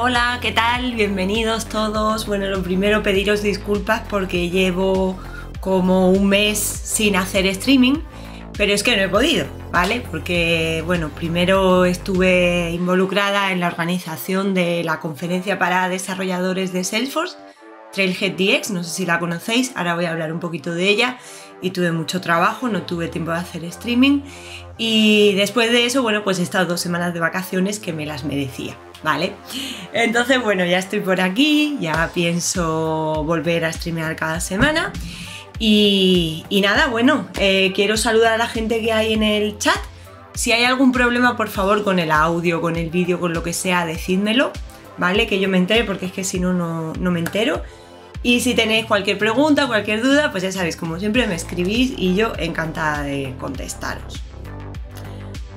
Hola, ¿qué tal? Bienvenidos todos. Bueno, lo primero, pediros disculpas porque llevo como un mes sin hacer streaming, pero es que no he podido, ¿vale? Porque, bueno, primero estuve involucrada en la organización de la conferencia para desarrolladores de Salesforce, Trailhead DX, no sé si la conocéis, ahora voy a hablar un poquito de ella, y tuve mucho trabajo, no tuve tiempo de hacer streaming, y después de eso, bueno, pues he estado 2 semanas de vacaciones que me las merecía, ¿vale? Entonces, bueno, ya estoy por aquí, ya pienso volver a streamear cada semana. Y nada, bueno, quiero saludar a la gente que hay en el chat. Si hay algún problema, por favor, con el audio, con el vídeo, con lo que sea, decídmelo, ¿vale? Que yo me entere, porque es que si no, no me entero. Y si tenéis cualquier pregunta, cualquier duda, pues ya sabéis, como siempre me escribís y yo encantada de contestaros.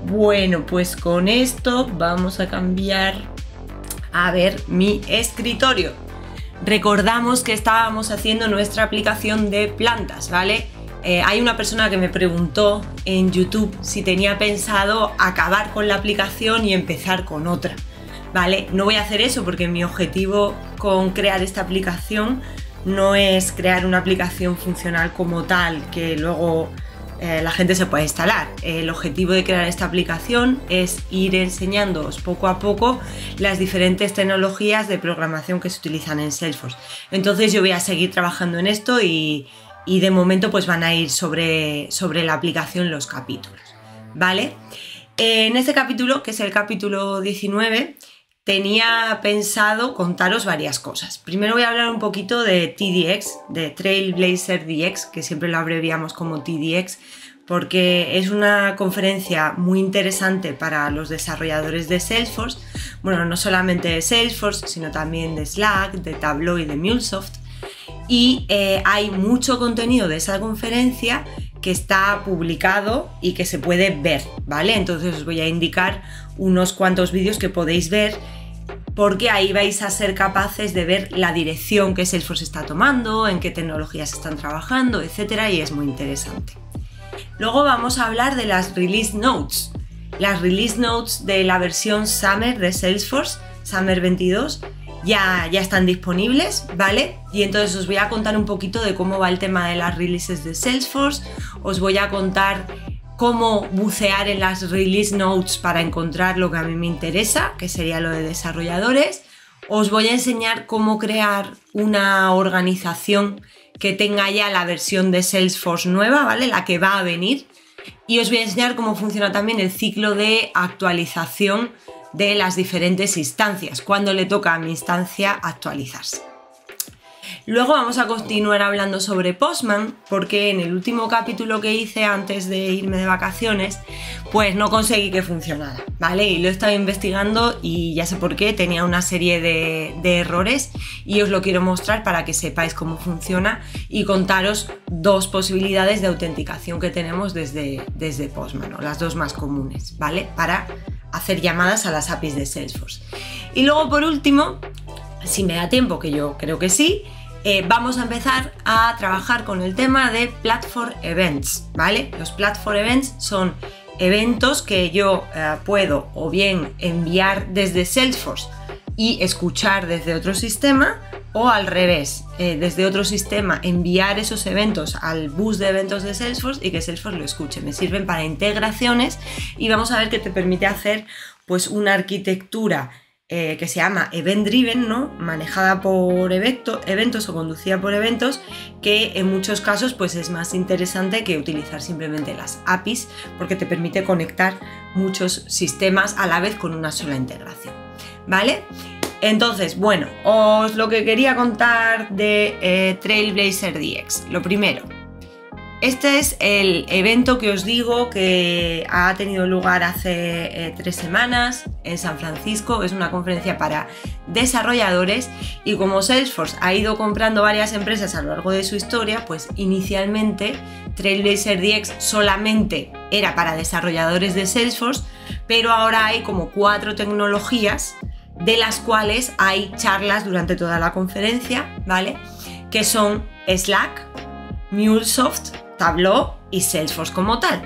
Bueno, pues con esto vamos a cambiar a ver mi escritorio. Recordamos que estábamos haciendo nuestra aplicación de plantas, ¿vale? Hay una persona que me preguntó en YouTube si tenía pensado acabar con la aplicación y empezar con otra, ¿vale? No voy a hacer eso porque mi objetivo con crear esta aplicación no es crear una aplicación funcional como tal que luego la gente se puede instalar. El objetivo de crear esta aplicación es ir enseñándoos poco a poco las diferentes tecnologías de programación que se utilizan en Salesforce. Entonces yo voy a seguir trabajando en esto y de momento pues van a ir sobre la aplicación los capítulos, ¿vale? En este capítulo, que es el capítulo 19, tenía pensado contaros varias cosas. Primero voy a hablar un poquito de TDX, de Trailblazer DX, que siempre lo abreviamos como TDX, porque es una conferencia muy interesante para los desarrolladores de Salesforce. Bueno, no solamente de Salesforce, sino también de Slack, de Tableau y de MuleSoft. Y hay mucho contenido de esa conferencia que está publicado y que se puede ver, ¿vale? Entonces os voy a indicar unos cuantos vídeos que podéis ver, porque ahí vais a ser capaces de ver la dirección que Salesforce está tomando, en qué tecnologías están trabajando, etcétera, y es muy interesante. Luego vamos a hablar de las Release Notes. Las Release Notes de la versión Summer de Salesforce, Summer 22, ya están disponibles, ¿vale? Y entonces os voy a contar un poquito de cómo va el tema de las releases de Salesforce, os voy a contar cómo bucear en las release notes para encontrar lo que a mí me interesa, que sería lo de desarrolladores, os voy a enseñar cómo crear una organización que tenga ya la versión de Salesforce nueva, ¿vale? La que va a venir, y os voy a enseñar cómo funciona también el ciclo de actualización de las diferentes instancias, cuando le toca a mi instancia actualizarse. Luego vamos a continuar hablando sobre Postman, porque en el último capítulo que hice antes de irme de vacaciones, pues no conseguí que funcionara, ¿vale? Y lo he estado investigando y ya sé por qué, tenía una serie de errores y os lo quiero mostrar para que sepáis cómo funciona y contaros 2 posibilidades de autenticación que tenemos desde Postman, o las 2 más comunes, ¿vale? Para hacer llamadas a las APIs de Salesforce. Y luego, por último, si me da tiempo, que yo creo que sí, vamos a empezar a trabajar con el tema de Platform Events, ¿vale? Los Platform Events son eventos que yo puedo o bien enviar desde Salesforce y escuchar desde otro sistema, o al revés, desde otro sistema enviar esos eventos al bus de eventos de Salesforce y que Salesforce lo escuche. Me sirven para integraciones y vamos a ver que te permite hacer pues una arquitectura que se llama Event Driven, ¿no? Manejada por eventos o conducida por eventos, que en muchos casos pues es más interesante que utilizar simplemente las APIs, porque te permite conectar muchos sistemas a la vez con una sola integración, ¿vale? Entonces, bueno, os lo que quería contar de Trailblazer DX. Lo primero, este es el evento que os digo que ha tenido lugar hace 3 semanas en San Francisco. Es una conferencia para desarrolladores y como Salesforce ha ido comprando varias empresas a lo largo de su historia, pues inicialmente Trailblazer DX solamente era para desarrolladores de Salesforce, pero ahora hay como 4 tecnologías de las cuales hay charlas durante toda la conferencia, ¿vale? Que son Slack, MuleSoft, Tableau y Salesforce como tal,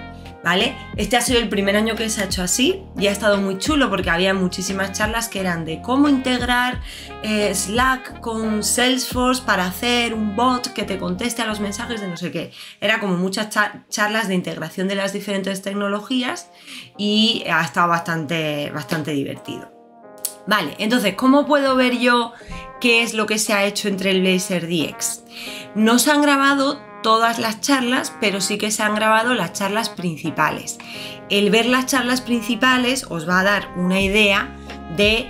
¿vale? Este ha sido el primer año que se ha hecho así y ha estado muy chulo porque había muchísimas charlas que eran de cómo integrar Slack con Salesforce para hacer un bot que te conteste a los mensajes de no sé qué. Era como muchas charlas de integración de las diferentes tecnologías y ha estado bastante divertido. Vale, entonces, ¿cómo puedo ver yo qué es lo que se ha hecho en Trailblazer DX? No se han grabado todas las charlas, pero sí que se han grabado las charlas principales. El ver las charlas principales os va a dar una idea de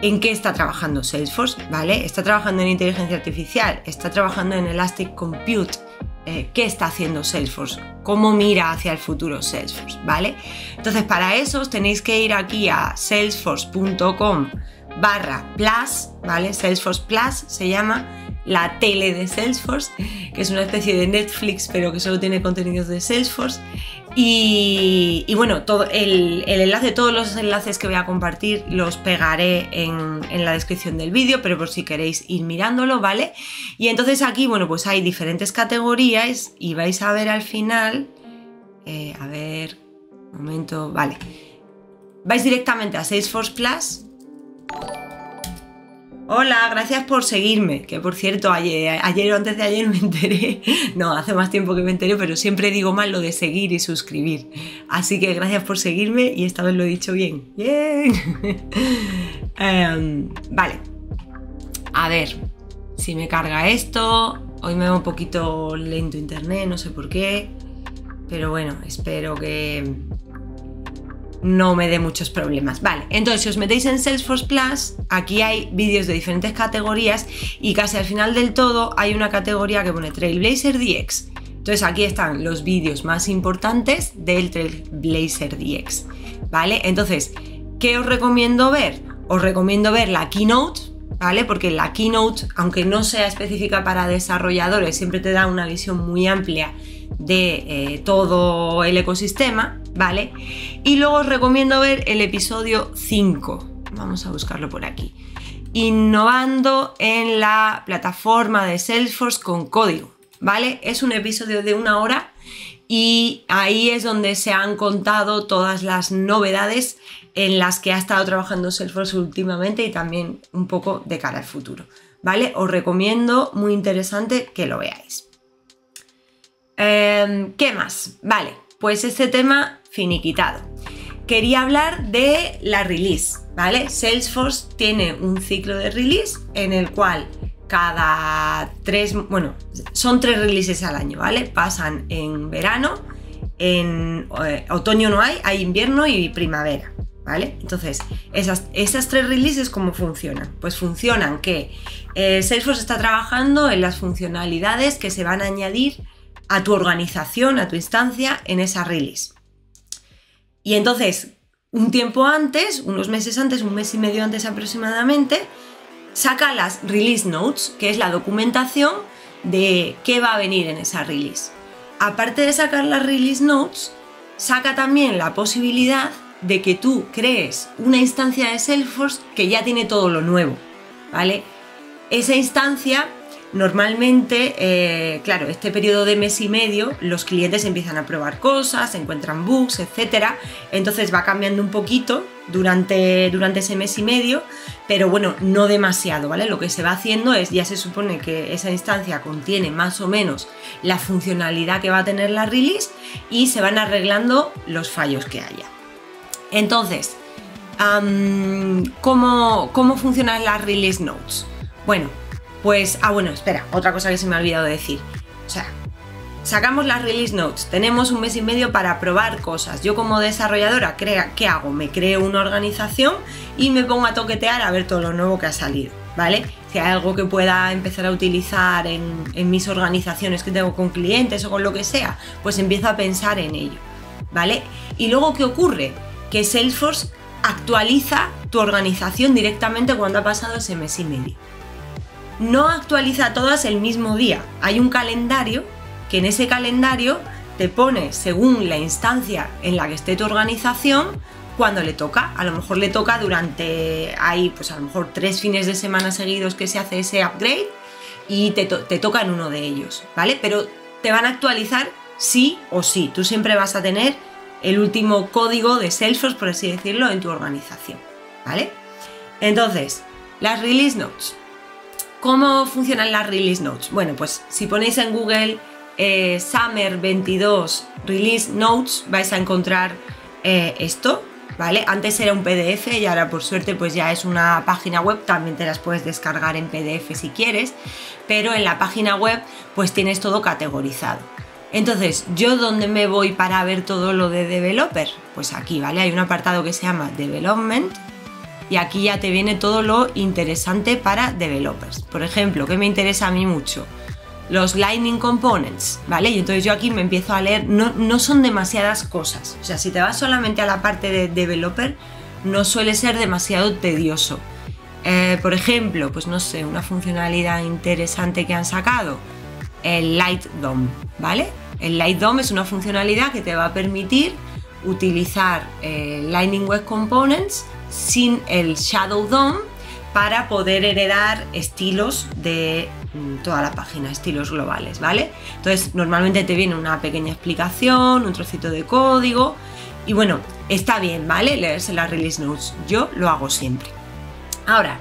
en qué está trabajando Salesforce, ¿vale? Está trabajando en inteligencia artificial, está trabajando en Elastic Compute, qué está haciendo Salesforce, cómo mira hacia el futuro Salesforce, ¿vale? Entonces, para eso os tenéis que ir aquí a salesforce.com/plus, ¿vale? Salesforce Plus se llama la tele de Salesforce, que es una especie de Netflix, pero que solo tiene contenidos de Salesforce. Y bueno, todo el enlace, todos los enlaces que voy a compartir los pegaré en la descripción del vídeo, pero por si queréis ir mirándolo, ¿vale? Y entonces aquí, bueno, pues hay diferentes categorías y vais a ver al final, a ver, un momento, vale. Vais directamente a Salesforce Plus. Hola, gracias por seguirme, que por cierto, ayer o antes de ayer me enteré, no, hace más tiempo que me enteré, pero siempre digo mal lo de seguir y suscribir, así que gracias por seguirme y esta vez lo he dicho bien. ¡Bien! Vale, a ver si me carga esto, hoy me va un poquito lento internet, no sé por qué, pero bueno, espero que no me dé muchos problemas. Vale, entonces si os metéis en Salesforce Plus, aquí hay vídeos de diferentes categorías y casi al final del todo hay una categoría que pone Trailblazer DX. Entonces aquí están los vídeos más importantes del Trailblazer DX, ¿vale? Entonces, ¿qué os recomiendo ver? Os recomiendo ver la Keynote, ¿vale? Porque la Keynote, aunque no sea específica para desarrolladores, siempre te da una visión muy amplia de todo el ecosistema, ¿vale? Y luego os recomiendo ver el episodio 5, vamos a buscarlo por aquí, innovando en la plataforma de Salesforce con código, ¿vale? Es un episodio de 1 hora y ahí es donde se han contado todas las novedades en las que ha estado trabajando Salesforce últimamente y también un poco de cara al futuro, ¿vale? Os recomiendo, muy interesante que lo veáis. ¿Qué más? Vale, pues este tema finiquitado. Quería hablar de la release, ¿vale? Salesforce tiene un ciclo de release en el cual son 3 releases al año, ¿vale? Pasan en verano, en otoño no hay, hay invierno y primavera, ¿vale? Entonces, esas 3 releases, ¿cómo funcionan? Pues funcionan que Salesforce está trabajando en las funcionalidades que se van a añadir a tu organización, a tu instancia, en esa release. Y entonces, un tiempo antes, unos meses antes, un mes y medio antes aproximadamente, saca las release notes, que es la documentación de qué va a venir en esa release. Aparte de sacar las release notes, saca también la posibilidad de que tú crees una instancia de Salesforce que ya tiene todo lo nuevo, ¿vale? Esa instancia, normalmente, claro, este periodo de mes y medio los clientes empiezan a probar cosas, encuentran bugs, etcétera. Entonces va cambiando un poquito durante ese mes y medio, pero bueno, no demasiado, ¿vale? Lo que se va haciendo es, ya se supone que esa instancia contiene más o menos la funcionalidad que va a tener la release y se van arreglando los fallos que haya. Entonces, ¿cómo funcionan las release notes? Bueno, pues, espera, otra cosa que se me ha olvidado decir. O sea, sacamos las release notes, tenemos un mes y medio para probar cosas. Yo como desarrolladora, ¿qué hago? Me creo una organización y me pongo a toquetear a ver todo lo nuevo que ha salido, ¿vale? Si hay algo que pueda empezar a utilizar en mis organizaciones que tengo con clientes o con lo que sea, pues empiezo a pensar en ello, ¿vale? Y luego, ¿qué ocurre? Que Salesforce actualiza tu organización directamente cuando ha pasado ese mes y medio. No actualiza todas el mismo día. Hay un calendario que en ese calendario te pone según la instancia en la que esté tu organización cuando le toca. A lo mejor le toca durante, pues a lo mejor 3 fines de semana seguidos que se hace ese upgrade y te toca en uno de ellos, ¿vale? Pero te van a actualizar sí o sí. Tú siempre vas a tener el último código de Salesforce, por así decirlo, en tu organización, ¿vale? Entonces, las Release Notes. ¿Cómo funcionan las Release Notes? Bueno, pues si ponéis en Google Summer 22 Release Notes, vais a encontrar esto, ¿vale? Antes era un PDF y ahora por suerte pues ya es una página web, también te las puedes descargar en PDF si quieres, pero en la página web pues tienes todo categorizado. Entonces, ¿yo dónde me voy para ver todo lo de developer? Pues aquí, ¿vale? Hay un apartado que se llama Development y aquí ya te viene todo lo interesante para developers. Por ejemplo, ¿qué me interesa a mí mucho? Los Lightning Components, ¿vale? Y entonces yo aquí me empiezo a leer, no son demasiadas cosas. O sea, si te vas solamente a la parte de developer, no suele ser demasiado tedioso. Por ejemplo, pues no sé, una funcionalidad interesante que han sacado, el Light DOM, ¿vale? El Light DOM es una funcionalidad que te va a permitir utilizar Lightning Web Components sin el Shadow DOM para poder heredar estilos de toda la página, estilos globales, ¿vale? Entonces, normalmente te viene una pequeña explicación, un trocito de código y bueno, está bien, ¿vale? Leerse las Release Notes, yo lo hago siempre. Ahora,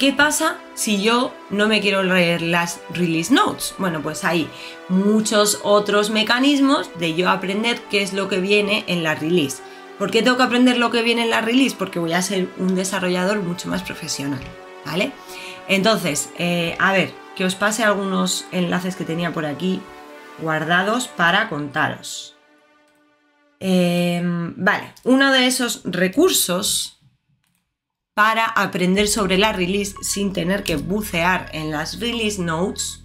¿qué pasa si yo no me quiero leer las Release Notes? Bueno, pues hay muchos otros mecanismos de yo aprender qué es lo que viene en la Release. ¿Por qué tengo que aprender lo que viene en la Release? Porque voy a ser un desarrollador mucho más profesional, ¿vale? Entonces, a ver, que os pase algunos enlaces que tenía por aquí guardados para contaros. Vale, uno de esos recursos para aprender sobre la Release sin tener que bucear en las Release Notes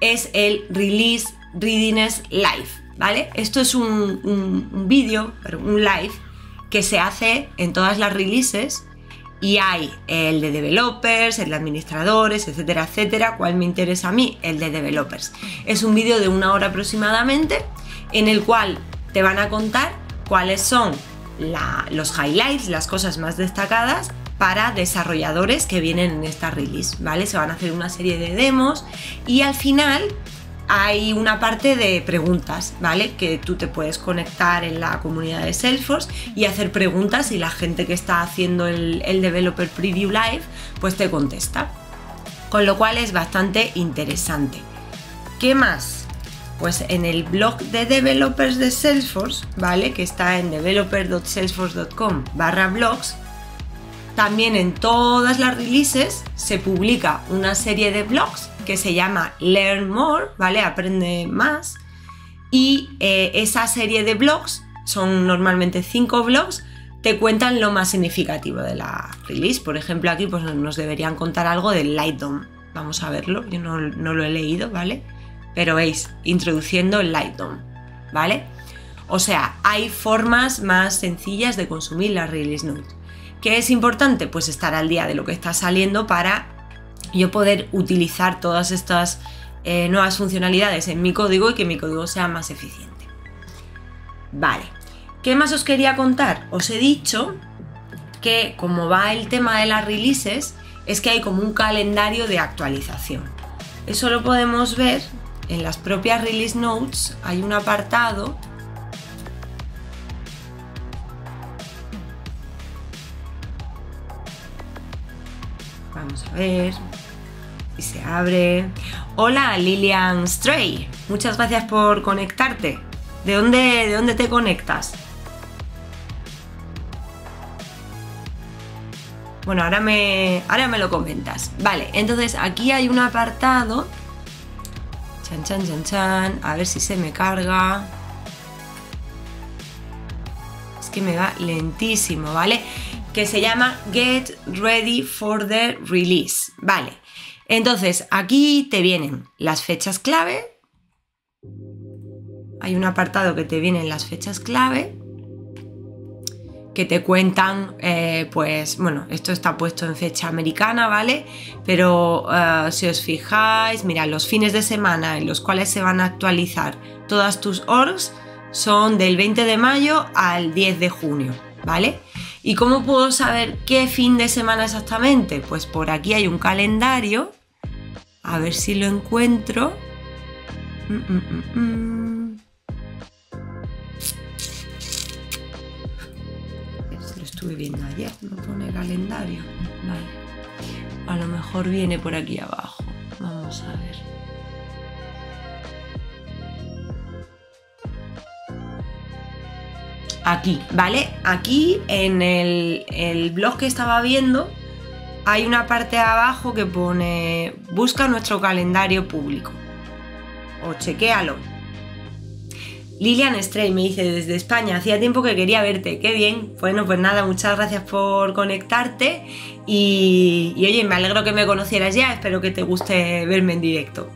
es el Release Readiness Live, ¿vale? Esto es un vídeo, un live, que se hace en todas las releases y hay el de developers, el de administradores, etcétera, etcétera. ¿Cuál me interesa a mí? El de developers. Es un vídeo de 1 hora aproximadamente en el cual te van a contar cuáles son los highlights, las cosas más destacadas para desarrolladores que vienen en esta release, ¿vale? Se van a hacer una serie de demos y al final hay una parte de preguntas, ¿vale? Que tú te puedes conectar en la comunidad de Salesforce y hacer preguntas y la gente que está haciendo el Developer Preview Live pues te contesta. Con lo cual es bastante interesante. ¿Qué más? Pues en el blog de developers de Salesforce, ¿vale? Que está en developer.salesforce.com/blogs. También en todas las releases se publica una serie de blogs que se llama Learn More, ¿vale? Aprende más. Y esa serie de blogs, son normalmente 5 blogs, te cuentan lo más significativo de la release. Por ejemplo, aquí pues, nos deberían contar algo del Light DOM. Vamos a verlo, yo no lo he leído, ¿vale? Pero veis, introduciendo el Light DOM, ¿vale? O sea, hay formas más sencillas de consumir la Release Note. ¿Qué es importante? Pues estar al día de lo que está saliendo para yo poder utilizar todas estas nuevas funcionalidades en mi código y que mi código sea más eficiente. Vale, ¿qué más os quería contar? Os he dicho que como va el tema de las releases, es que hay como un calendario de actualización. Eso lo podemos ver en las propias Release Notes, hay un apartado y se abre. Hola Lilian Stray, muchas gracias por conectarte. ¿De dónde te conectas? Bueno, ahora me lo comentas. Vale, entonces aquí hay un apartado. Chan, chan, chan, chan. A ver si se me carga. Es que me va lentísimo, ¿vale? Que se llama Get Ready for the Release, ¿vale? Entonces, aquí te vienen las fechas clave. Hay un apartado que te vienen las fechas clave, que te cuentan, pues, bueno, esto está puesto en fecha americana, ¿vale? Pero si os fijáis, mira, los fines de semana en los cuales se van a actualizar todas tus orgs son del 20 de mayo al 10 de junio, ¿vale? ¿Y cómo puedo saber qué fin de semana exactamente? Pues por aquí hay un calendario. A ver si lo encuentro. estuve viendo ayer, no pone calendario. Vale, a lo mejor viene por aquí abajo, vamos a ver. Aquí, ¿vale? Aquí en el blog que estaba viendo hay una parte de abajo que pone busca nuestro calendario público o chequéalo. Lilian Estrey me dice desde España, hacía tiempo que quería verte, qué bien. Bueno, pues nada, muchas gracias por conectarte y oye, me alegro que me conocieras ya, espero que te guste verme en directo.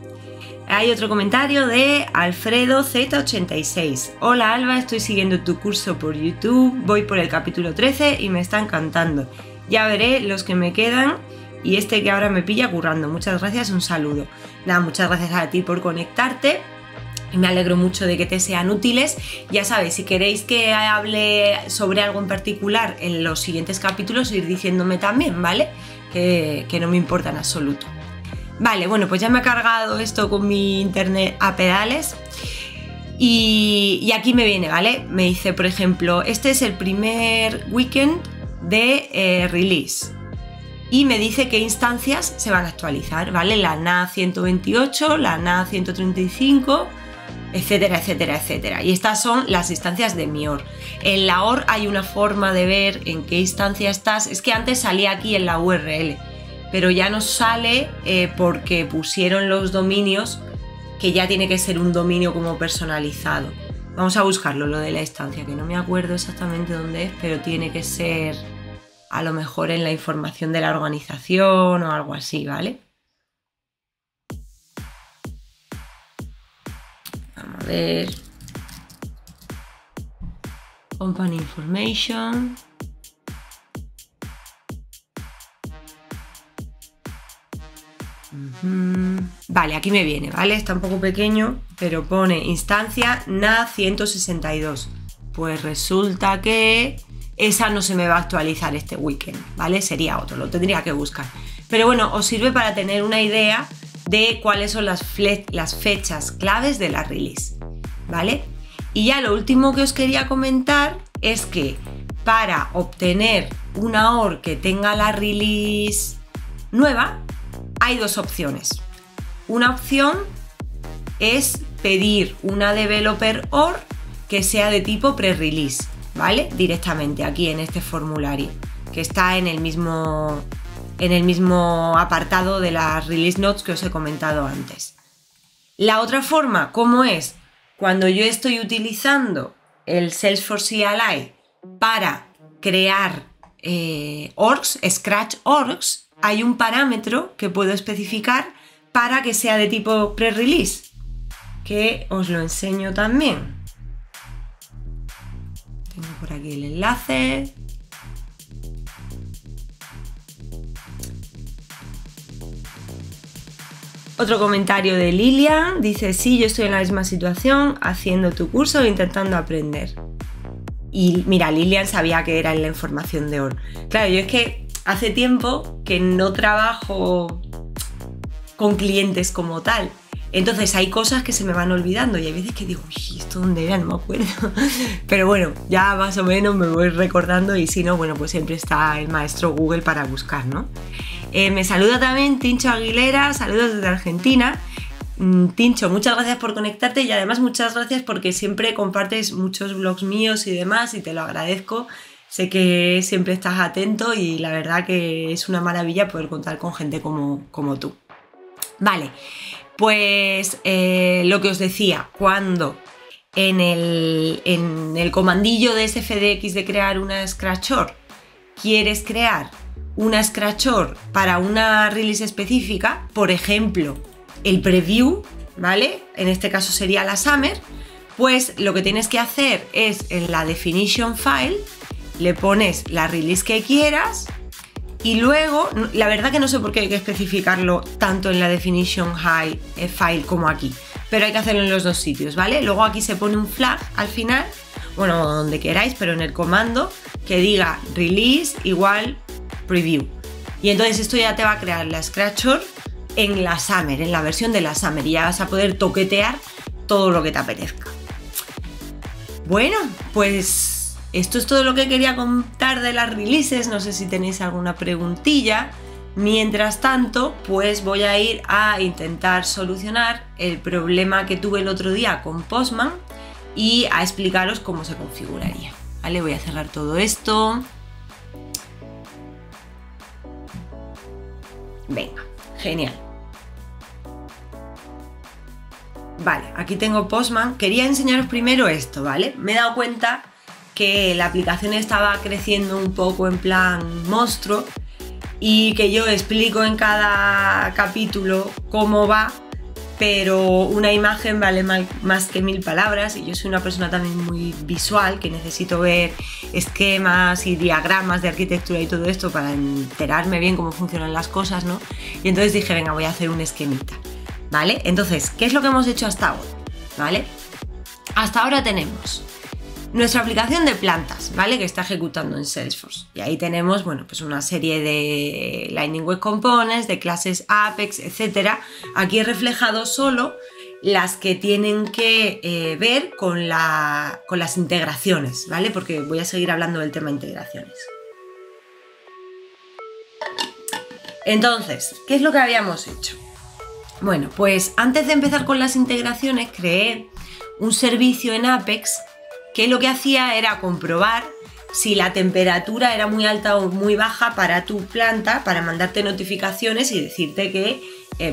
Hay otro comentario de Alfredo Z86. Hola Alba, estoy siguiendo tu curso por YouTube, voy por el capítulo 13 y me está encantando. Ya veré los que me quedan y este que ahora me pilla currando. Muchas gracias, un saludo. Nada, muchas gracias a ti por conectarte. Y me alegro mucho de que te sean útiles. Ya sabéis, si queréis que hable sobre algo en particular en los siguientes capítulos, ir diciéndome también, ¿vale? Que no me importa en absoluto. Vale, bueno, pues ya me he cargado esto con mi internet a pedales y aquí me viene, ¿vale? Me dice, por ejemplo, este es el primer weekend de release y me dice qué instancias se van a actualizar, ¿vale? La NA 128, la NA 135... etcétera, etcétera, etcétera. Y estas son las instancias de mi OR. En la OR hay una forma de ver en qué instancia estás. Es que antes salía aquí en la URL, pero ya no sale porque pusieron los dominios que ya tiene que ser un dominio como personalizado. Vamos a buscarlo, lo de la instancia, que no me acuerdo exactamente dónde es, pero tiene que ser a lo mejor en la información de la organización o algo así, ¿vale? A ver, company information. Vale, aquí me viene, ¿vale? Está un poco pequeño, pero pone instancia NA 162. Pues resulta que esa no se me va a actualizar este weekend, ¿vale? Sería otro, lo tendría que buscar. Pero bueno, os sirve para tener una idea de cuáles son las fechas claves de la release, ¿vale? Y ya lo último que os quería comentar es que para obtener una OR que tenga la release nueva hay dos opciones. Una opción es pedir una developer OR que sea de tipo pre-release, ¿vale? Directamente aquí en este formulario que está en el mismo apartado de las release notes que os he comentado antes. La otra forma, ¿cómo es? Cuando yo estoy utilizando el Salesforce CLI para crear orgs, Scratch orgs, hay un parámetro que puedo especificar para que sea de tipo pre-release, que os lo enseño también. Tengo por aquí el enlace. Otro comentario de Lilian, dice, sí, yo estoy en la misma situación, haciendo tu curso e intentando aprender. Y mira, Lilian sabía que era en la información de OR. Claro, yo es que hace tiempo que no trabajo con clientes como tal. Entonces hay cosas que se me van olvidando y hay veces que digo, uy, ¿esto dónde era? No me acuerdo. Pero bueno, ya más o menos me voy recordando y si no, bueno, pues siempre está el maestro Google para buscar, ¿no? Me saluda también Tincho Aguilera, saludos desde Argentina. Tincho, muchas gracias por conectarte y además muchas gracias porque siempre compartes muchos blogs míos y demás y te lo agradezco. Sé que siempre estás atento y la verdad que es una maravilla poder contar con gente como tú. Vale. Pues lo que os decía, cuando en el comandillo de SFDX de crear una Scratch OR quieres crear una Scratch OR para una release específica, por ejemplo, el preview, ¿vale? En este caso sería la Summer, pues lo que tienes que hacer es en la Definition File le pones la release que quieras. Y luego, la verdad que no sé por qué hay que especificarlo tanto en la definition file como aquí, pero hay que hacerlo en los dos sitios, ¿vale? Luego aquí se pone un flag al final, bueno, donde queráis, pero en el comando que diga release igual preview. Y entonces esto ya te va a crear la Scratch OR en la Summer, en la versión de la Summer, y ya vas a poder toquetear todo lo que te apetezca. Bueno, pues Esto es todo lo que quería contar de las releases. No sé si tenéis alguna preguntilla. Mientras tanto, pues voy a ir a intentar solucionar el problema que tuve el otro día con Postman y a explicaros cómo se configuraría. Vale, voy a cerrar todo esto. Venga, genial. Vale, aquí tengo Postman. Quería enseñaros primero esto, ¿vale? Me he dado cuenta que la aplicación estaba creciendo un poco en plan monstruo y que yo explico en cada capítulo cómo va, pero una imagen vale más que 1000 palabras, y yo soy una persona también muy visual, que necesito ver esquemas y diagramas de arquitectura y todo esto para enterarme bien cómo funcionan las cosas, ¿no? Y entonces dije, venga, voy a hacer un esquemita, ¿vale? Entonces, ¿qué es lo que hemos hecho hasta ahora? ¿Vale? Hasta ahora tenemos nuestra aplicación de plantas, ¿vale? Que está ejecutando en Salesforce. Y ahí tenemos, bueno, pues una serie de Lightning Web Components, de clases Apex, etc. Aquí he reflejado solo las que tienen que ver con las integraciones, ¿vale? Porque voy a seguir hablando del tema de integraciones. Entonces, ¿qué es lo que habíamos hecho? Bueno, pues antes de empezar con las integraciones, creé un servicio en Apex que lo que hacía era comprobar si la temperatura era muy alta o muy baja para tu planta, para mandarte notificaciones y decirte que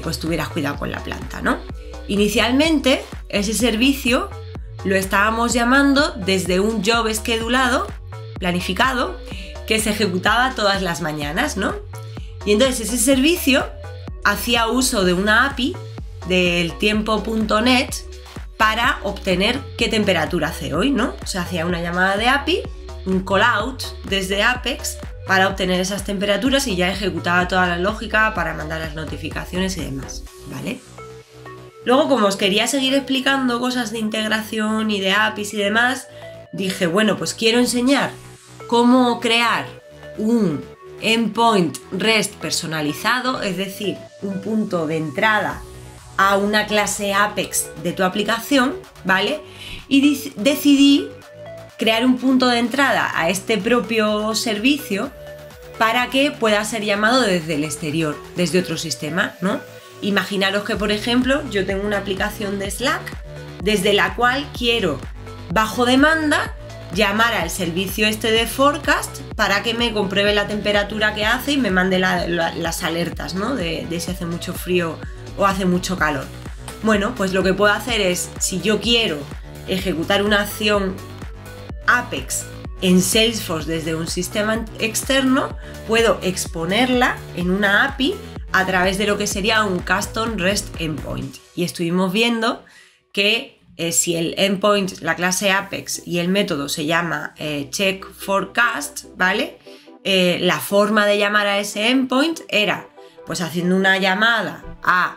pues tuvieras cuidado con la planta, ¿no? Inicialmente, ese servicio lo estábamos llamando desde un job esquedulado, planificado, que se ejecutaba todas las mañanas, ¿no? Y entonces ese servicio hacía uso de una API del tiempo.net para obtener qué temperatura hace hoy, ¿no? O sea, hacía una llamada de API, un call out desde Apex para obtener esas temperaturas y ya ejecutaba toda la lógica para mandar las notificaciones y demás, ¿vale? Luego, como os quería seguir explicando cosas de integración y de APIs y demás, dije, bueno, pues quiero enseñar cómo crear un endpoint REST personalizado, es decir, un punto de entrada a una clase Apex de tu aplicación, ¿vale? Y decidí crear un punto de entrada a este propio servicio para que pueda ser llamado desde el exterior, desde otro sistema, ¿no? Imaginaros que, por ejemplo, yo tengo una aplicación de Slack desde la cual quiero, bajo demanda, llamar al servicio este de Forecast para que me compruebe la temperatura que hace y me mande las alertas, ¿no? De si hace mucho frío o hace mucho calor. Bueno, pues lo que puedo hacer es, si yo quiero ejecutar una acción Apex en Salesforce desde un sistema externo, puedo exponerla en una API a través de lo que sería un Custom REST Endpoint. Y estuvimos viendo que si el endpoint, la clase Apex y el método se llama Check Forecast, ¿vale? La forma de llamar a ese endpoint era pues haciendo una llamada a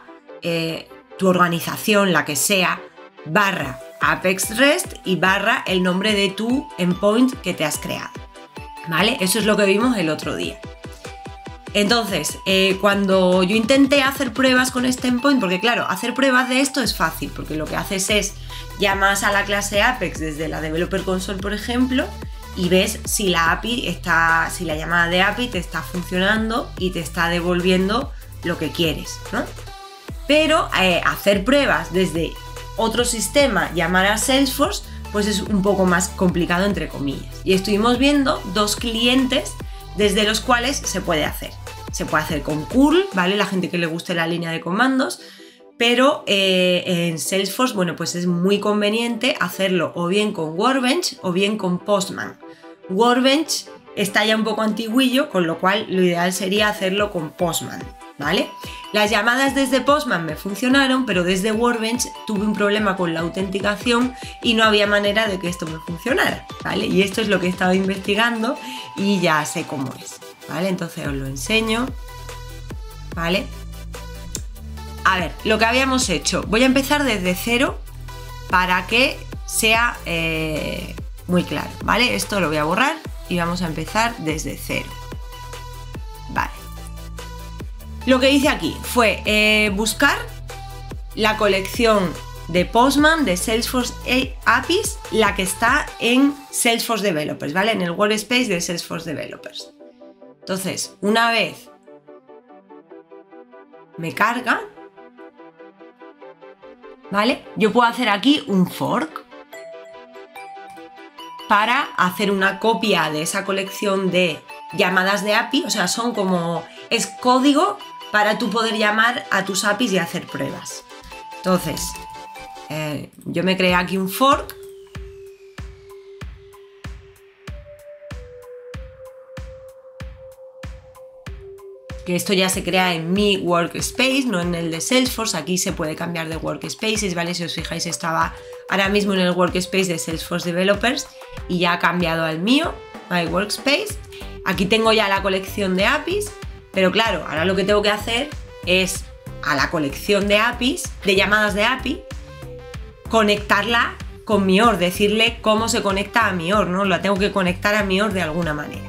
tu organización, la que sea, barra Apex REST y barra el nombre de tu endpoint que te has creado, ¿vale? Eso es lo que vimos el otro día. Entonces, cuando yo intenté hacer pruebas con este endpoint, porque claro, hacer pruebas de esto es fácil, porque lo que haces es llamas a la clase Apex desde la Developer Console, por ejemplo, y ves si si la llamada de API te está funcionando y te está devolviendo lo que quieres, ¿no? Pero hacer pruebas desde otro sistema, llamar a Salesforce, pues es un poco más complicado, entre comillas. Y estuvimos viendo dos clientes desde los cuales se puede hacer. Se puede hacer con curl, ¿vale? La gente que le guste la línea de comandos, pero en Salesforce, bueno, pues es muy conveniente hacerlo o bien con Workbench o bien con Postman. Workbench está ya un poco antiguillo, con lo cual lo ideal sería hacerlo con Postman, ¿vale? Las llamadas desde Postman me funcionaron, pero desde Workbench tuve un problema con la autenticación y no había manera de que esto me funcionara, ¿vale? Y esto es lo que he estado investigando y ya sé cómo es, ¿vale? Entonces os lo enseño, ¿vale? A ver, lo que habíamos hecho. Voy a empezar desde cero para que sea muy claro, ¿vale? Esto lo voy a borrar y vamos a empezar desde cero. Vale. Lo que hice aquí fue buscar la colección de Postman, de Salesforce APIs, la que está en Salesforce Developers, ¿vale? En el workspace de Salesforce Developers. Entonces, una vez me carga, ¿vale? Yo puedo hacer aquí un fork para hacer una copia de esa colección de llamadas de API, o sea, son como... es código para tú poder llamar a tus APIs y hacer pruebas. Entonces, yo me creé aquí un fork. Que esto ya se crea en mi workspace, no en el de Salesforce. Aquí se puede cambiar de workspaces, ¿vale? Si os fijáis, estaba ahora mismo en el workspace de Salesforce Developers y ya ha cambiado al mío, My Workspace. Aquí tengo ya la colección de APIs, pero claro, ahora lo que tengo que hacer es a la colección de APIs, de llamadas de API, conectarla con mi OR, decirle cómo se conecta a mi OR, ¿no? La tengo que conectar a mi OR de alguna manera.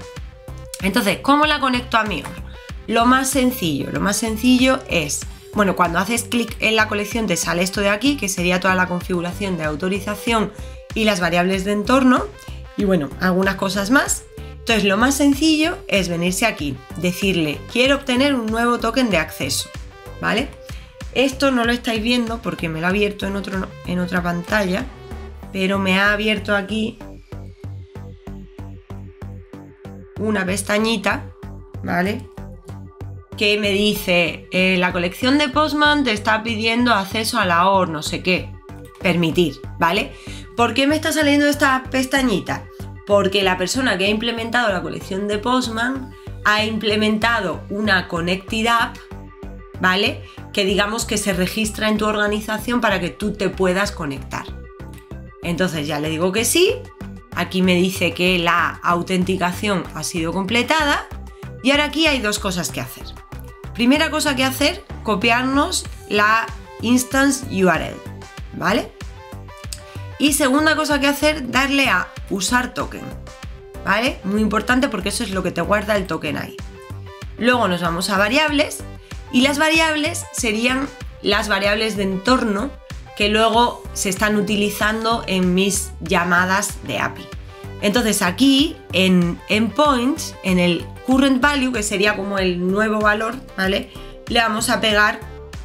Entonces, ¿cómo la conecto a mi OR? Lo más sencillo es, bueno, cuando haces clic en la colección te sale esto de aquí, que sería toda la configuración de autorización y las variables de entorno, y bueno, algunas cosas más. Entonces, lo más sencillo es venirse aquí, decirle, quiero obtener un nuevo token de acceso, ¿vale? Esto no lo estáis viendo porque me lo ha abierto en otra pantalla, pero me ha abierto aquí una pestañita, ¿vale? Que me dice, la colección de Postman te está pidiendo acceso a la OR, no sé qué, permitir, ¿vale? ¿Por qué me está saliendo esta pestañita? Porque la persona que ha implementado la colección de Postman ha implementado una Connected App, ¿vale? Que digamos que se registra en tu organización para que tú te puedas conectar. Entonces ya le digo que sí, aquí me dice que la autenticación ha sido completada y ahora aquí hay dos cosas que hacer. Primera cosa que hacer, copiarnos la instance URL, ¿vale? Y segunda cosa que hacer, darle a usar token, ¿vale? Muy importante porque eso es lo que te guarda el token ahí. Luego nos vamos a variables y las variables serían las variables de entorno que luego se están utilizando en mis llamadas de API. Entonces aquí en endpoints, en el current value, que sería como el nuevo valor, ¿vale? Le vamos a pegar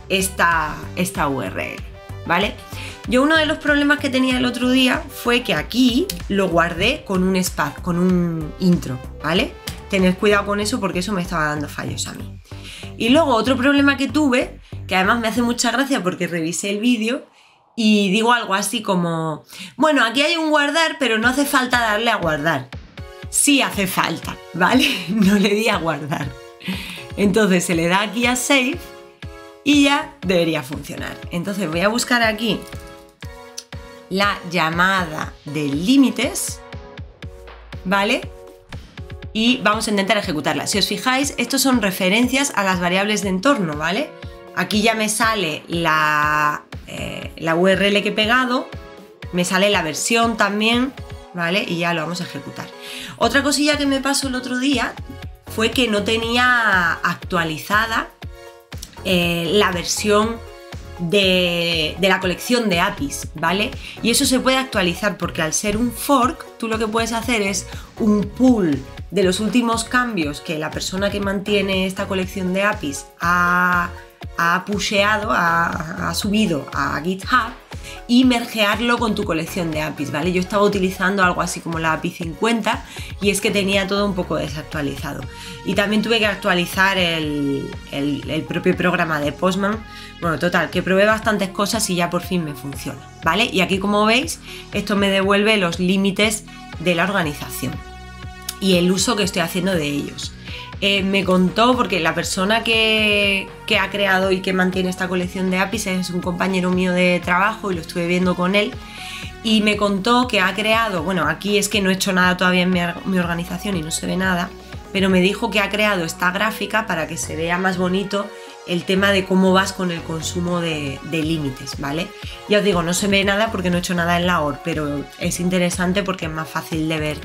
esta URL, ¿vale? Yo uno de los problemas que tenía el otro día fue que aquí lo guardé con un spark, con un intro, ¿vale? Tened cuidado con eso porque eso me estaba dando fallos a mí. Y luego otro problema que tuve, que además me hace mucha gracia porque revisé el vídeo y digo algo así como, bueno, aquí hay un guardar, pero no hace falta darle a guardar. Sí hace falta, ¿vale? No le di a guardar. Entonces se le da aquí a save y ya debería funcionar. Entonces voy a buscar aquí la llamada de límites, ¿vale? Y vamos a intentar ejecutarla. Si os fijáis, estos son referencias a las variables de entorno, ¿vale? Aquí ya me sale la URL que he pegado, me sale la versión también, ¿vale? Y ya lo vamos a ejecutar. Otra cosilla que me pasó el otro día fue que no tenía actualizada la versión de la colección de APIs, ¿vale? Y eso se puede actualizar porque al ser un fork, tú lo que puedes hacer es un pull de los últimos cambios que la persona que mantiene esta colección de APIs ha pusheado, ha subido a GitHub y mergearlo con tu colección de APIs, ¿vale? Yo estaba utilizando algo así como la API 50 y es que tenía todo un poco desactualizado. Y también tuve que actualizar el propio programa de Postman. Bueno, total, que probé bastantes cosas y ya por fin me funciona, ¿vale? Y aquí, como veis, esto me devuelve los límites de la organización y el uso que estoy haciendo de ellos. Me contó, porque la persona que ha creado y que mantiene esta colección de APIs es un compañero mío de trabajo y lo estuve viendo con él, y me contó que ha creado, bueno, aquí es que no he hecho nada todavía en mi organización y no se ve nada, pero me dijo que ha creado esta gráfica para que se vea más bonito el tema de cómo vas con el consumo de límites, ¿vale? Ya os digo, no se ve nada porque no he hecho nada en la OR, pero es interesante porque es más fácil de ver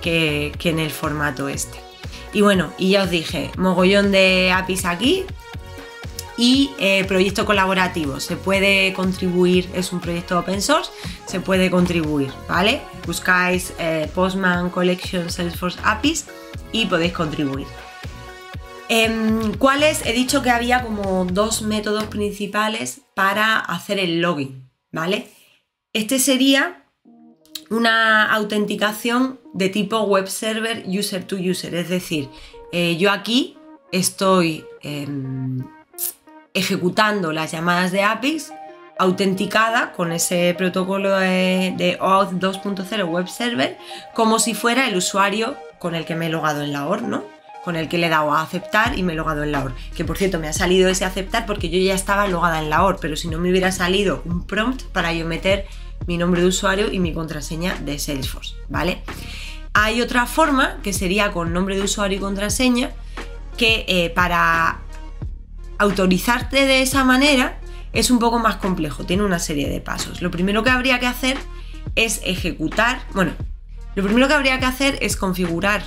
que en el formato este. Y bueno, y ya os dije, mogollón de APIs aquí y proyecto colaborativo. Se puede contribuir, es un proyecto open source, se puede contribuir, ¿vale? Buscáis Postman Collection Salesforce APIs y podéis contribuir. ¿Cuáles? He dicho que había como dos métodos principales para hacer el login, ¿vale? Este sería una autenticación de tipo web server user to user, es decir, yo aquí estoy ejecutando las llamadas de APIs autenticada con ese protocolo de OAuth 2.0 web server, como si fuera el usuario con el que me he logado en la OR, ¿no? Con el que le he dado a aceptar y me he logado en la OR. Que por cierto, me ha salido ese aceptar porque yo ya estaba logada en la OR, pero si no me hubiera salido un prompt para yo meter mi nombre de usuario y mi contraseña de Salesforce, ¿vale? Hay otra forma que sería con nombre de usuario y contraseña, que para autorizarte de esa manera es un poco más complejo, tiene una serie de pasos. Lo primero que habría que hacer es ejecutar, bueno, lo primero que habría que hacer es configurar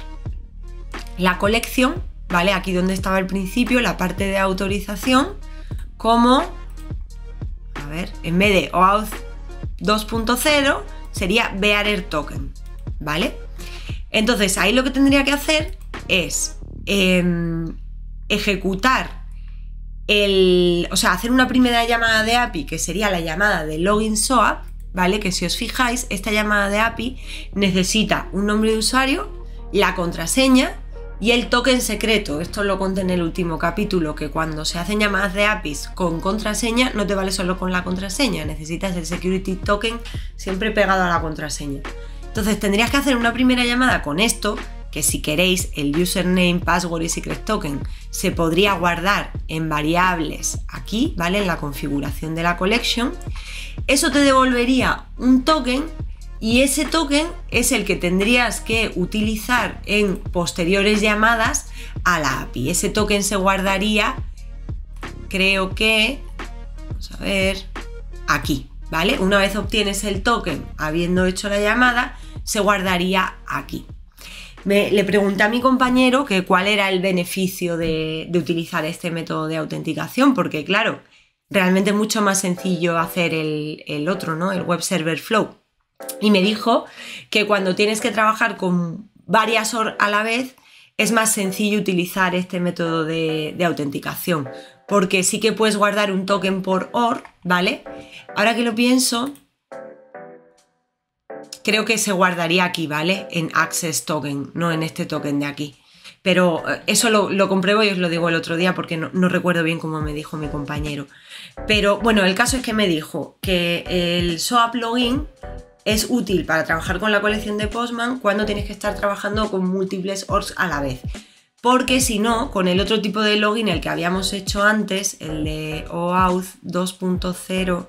la colección, ¿vale? Aquí donde estaba al principio, la parte de autorización, como, a ver, en vez de OAuth 2.0 sería bearer token, ¿vale? Entonces ahí lo que tendría que hacer es ejecutar hacer una primera llamada de API, que sería la llamada de login SOAP, ¿vale? Que si os fijáis, esta llamada de API necesita un nombre de usuario, la contraseña y el token secreto. Esto lo conté en el último capítulo, que cuando se hacen llamadas de APIs con contraseña, no te vale solo con la contraseña, necesitas el security token siempre pegado a la contraseña. Entonces tendrías que hacer una primera llamada con esto, que si queréis el username, password y secret token se podría guardar en variables aquí, ¿vale? En la configuración de la collection. Eso te devolvería un token y ese token es el que tendrías que utilizar en posteriores llamadas a la API. Ese token se guardaría, creo que, vamos a ver, aquí, ¿vale? Una vez obtienes el token, habiendo hecho la llamada, se guardaría aquí. Le pregunté a mi compañero que cuál era el beneficio de utilizar este método de autenticación, porque claro, realmente es mucho más sencillo hacer el otro, ¿no? El web server flow. Y me dijo que cuando tienes que trabajar con varias OR a la vez, es más sencillo utilizar este método de autenticación, porque sí que puedes guardar un token por OR, ¿vale? Ahora que lo pienso, creo que se guardaría aquí, ¿vale? En Access Token, no en este token de aquí. Pero eso lo compruebo y os lo digo el otro día porque no recuerdo bien cómo me dijo mi compañero. Pero bueno, el caso es que me dijo que el SOAP Login es útil para trabajar con la colección de Postman cuando tienes que estar trabajando con múltiples ORs a la vez. Porque si no, con el otro tipo de login, el que habíamos hecho antes, el de OAuth 2.0...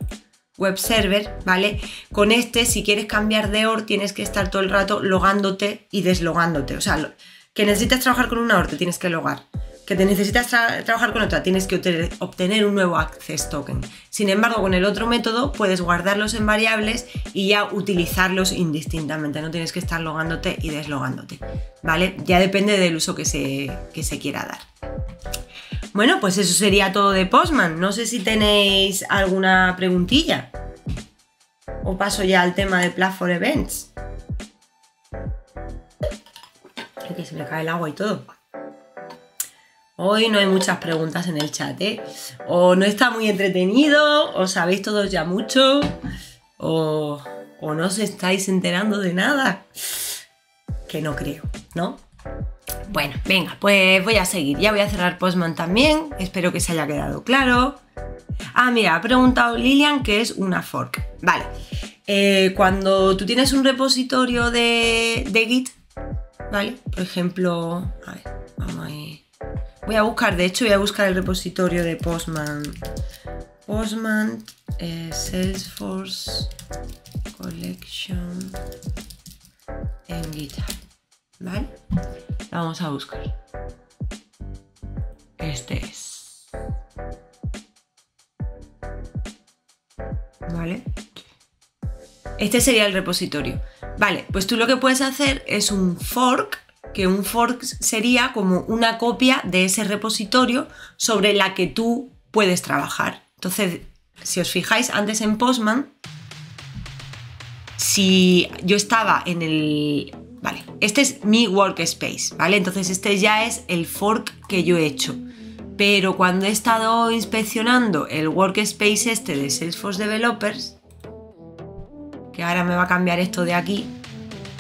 web server, ¿vale? Con este, si quieres cambiar de OR, tienes que estar todo el rato logándote y deslogándote. O sea, que necesitas trabajar con una OR, te tienes que logar. Que te necesitas trabajar con otra, tienes que obtener un nuevo access token. Sin embargo, con el otro método puedes guardarlos en variables y ya utilizarlos indistintamente. No tienes que estar logándote y deslogándote, ¿vale? Ya depende del uso que se quiera dar. Bueno, pues eso sería todo de Postman. No sé si tenéis alguna preguntilla. O paso ya al tema de Platform Events. Creo que se me cae el agua y todo. Hoy no hay muchas preguntas en el chat, ¿eh? O no está muy entretenido, o sabéis todos ya mucho, o no os estáis enterando de nada. Que no creo, ¿no? Bueno, venga, pues voy a seguir. Ya voy a cerrar Postman también. Espero que se haya quedado claro. Ah, mira, ha preguntado Lilian qué es una fork. Vale. Cuando tú tienes un repositorio de Git, ¿vale? Por ejemplo, a ver, vamos a ir. Voy a buscar, de hecho, voy a buscar el repositorio de Postman. Postman Salesforce Collection en GitHub, ¿vale? La vamos a buscar. Este es. ¿Vale? Este sería el repositorio. Vale, pues tú lo que puedes hacer es un fork, que un fork sería como una copia de ese repositorio sobre la que tú puedes trabajar. Entonces, si os fijáis, antes en Postman, si yo estaba en el... Vale, este es mi workspace, ¿vale? Entonces este ya es el fork que yo he hecho. Pero cuando he estado inspeccionando el workspace este de Salesforce Developers, que ahora me va a cambiar esto de aquí,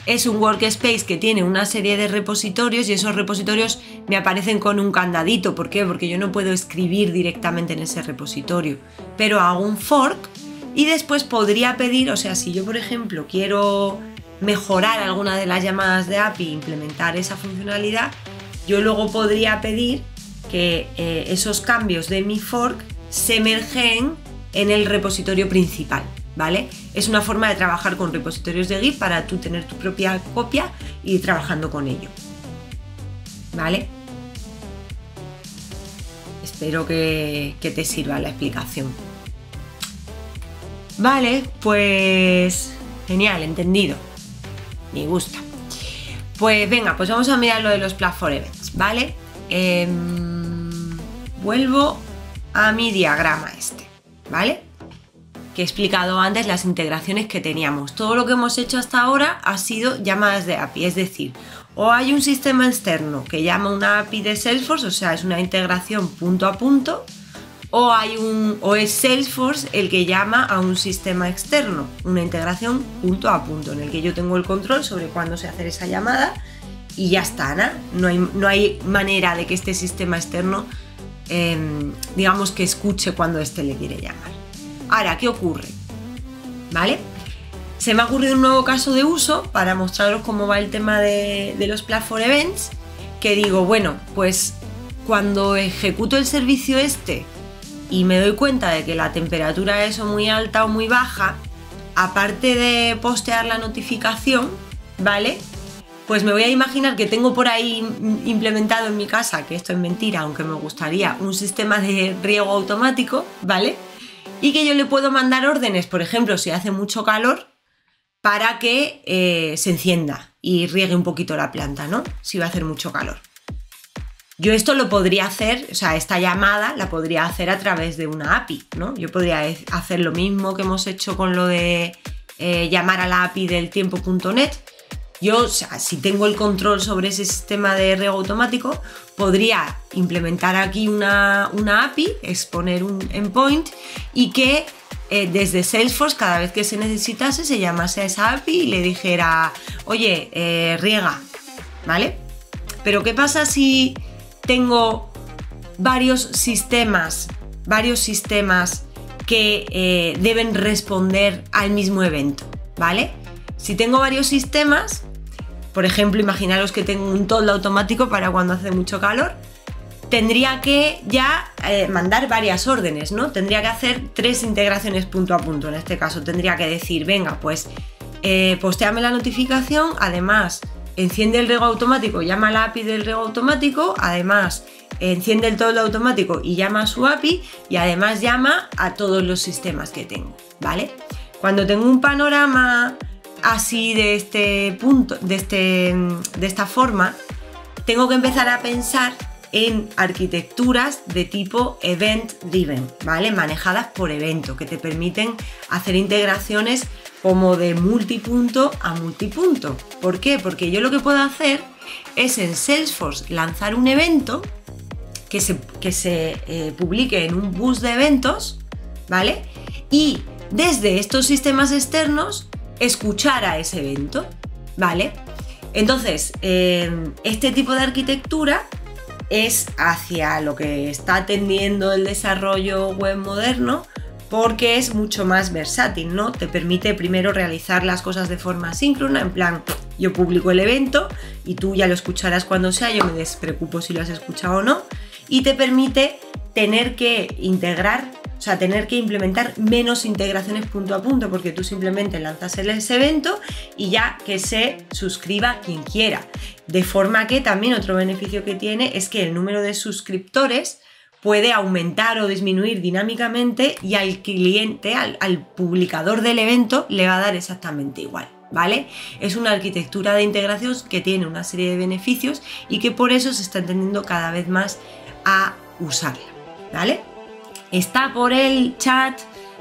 es un workspace que tiene una serie de repositorios y esos repositorios me aparecen con un candadito. ¿Por qué? Porque yo no puedo escribir directamente en ese repositorio. Pero hago un fork y después podría pedir, o sea, si yo por ejemplo quiero... mejorar alguna de las llamadas de API, implementar esa funcionalidad, yo luego podría pedir que esos cambios de mi fork se mergen en el repositorio principal, ¿vale? Es una forma de trabajar con repositorios de Git para tú tener tu propia copia y ir trabajando con ello, ¿vale? Espero que te sirva la explicación. Vale, pues genial, entendido. Me gusta. Pues venga, pues vamos a mirar lo de los Platform Events, ¿vale? Vuelvo a mi diagrama este, ¿vale? Que he explicado antes las integraciones que teníamos. Todo lo que hemos hecho hasta ahora ha sido llamadas de API, es decir, o hay un sistema externo que llama una API de Salesforce, o sea, es una integración punto a punto, o es Salesforce el que llama a un sistema externo, una integración punto a punto, en el que yo tengo el control sobre cuándo se hace esa llamada y ya está, ¿no? No hay manera de que este sistema externo, digamos que escuche cuando este le quiere llamar. Ahora, ¿qué ocurre? ¿Vale? Se me ha ocurrido un nuevo caso de uso para mostraros cómo va el tema de los Platform Events, que digo, bueno, pues cuando ejecuto el servicio este, y me doy cuenta de que la temperatura es o muy alta o muy baja, aparte de postear la notificación, ¿vale? Pues me voy a imaginar que tengo por ahí implementado en mi casa, que esto es mentira, aunque me gustaría, un sistema de riego automático, ¿vale? Y que yo le puedo mandar órdenes, por ejemplo, si hace mucho calor, para que se encienda y riegue un poquito la planta, ¿no? Si va a hacer mucho calor. Yo esto lo podría hacer, o sea, esta llamada la podría hacer a través de una API, ¿no? Yo podría hacer lo mismo que hemos hecho con lo de llamar a la API del tiempo.net. Yo, o sea, si tengo el control sobre ese sistema de riego automático, podría implementar aquí una API, exponer un endpoint y que desde Salesforce, cada vez que se necesitase, se llamase a esa API y le dijera, oye, riega, ¿vale? Pero ¿qué pasa si... tengo varios sistemas que deben responder al mismo evento, ¿vale? Si tengo varios sistemas, por ejemplo, imaginaros que tengo un toldo automático para cuando hace mucho calor, tendría que ya mandar varias órdenes, ¿no? Tendría que hacer 3 integraciones punto a punto. En este caso tendría que decir, venga, pues postéame la notificación, además... enciende el riego automático, llama a la API del riego automático, además enciende el toldo automático y llama a su API y además llama a todos los sistemas que tengo, ¿vale? Cuando tengo un panorama así de este punto, de esta forma, tengo que empezar a pensar en arquitecturas de tipo event driven, ¿vale? Manejadas por evento, que te permiten hacer integraciones como de multipunto a multipunto. ¿Por qué? Porque yo lo que puedo hacer es en Salesforce lanzar un evento que se publique en un bus de eventos, ¿vale? Y desde estos sistemas externos escuchar a ese evento, ¿vale? Entonces, este tipo de arquitectura es hacia lo que está tendiendo el desarrollo web moderno, porque es mucho más versátil, ¿no? Te permite primero realizar las cosas de forma asíncrona, en plan, yo publico el evento y tú ya lo escucharás cuando sea, yo me despreocupo si lo has escuchado o no, y te permite tener que integrar, o sea, tener que implementar menos integraciones punto a punto, porque tú simplemente lanzas ese evento y ya que se suscriba quien quiera. De forma que también otro beneficio que tiene es que el número de suscriptores puede aumentar o disminuir dinámicamente y al cliente, al publicador del evento, le va a dar exactamente igual, ¿vale? Es una arquitectura de integración que tiene una serie de beneficios y que por eso se está tendiendo cada vez más a usarla, ¿vale? Está por el chat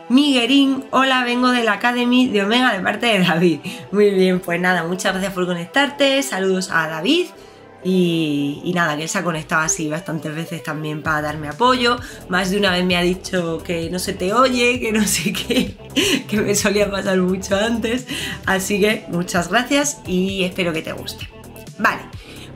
Miguelín, hola, vengo de la Academy de Omega de parte de David. Muy bien, pues nada, muchas gracias por conectarte, saludos a David. Y nada, que él se ha conectado así bastantes veces también para darme apoyo. Más de una vez me ha dicho que no se te oye, que no sé qué, que me solía pasar mucho antes. Así que muchas gracias y espero que te guste. Vale,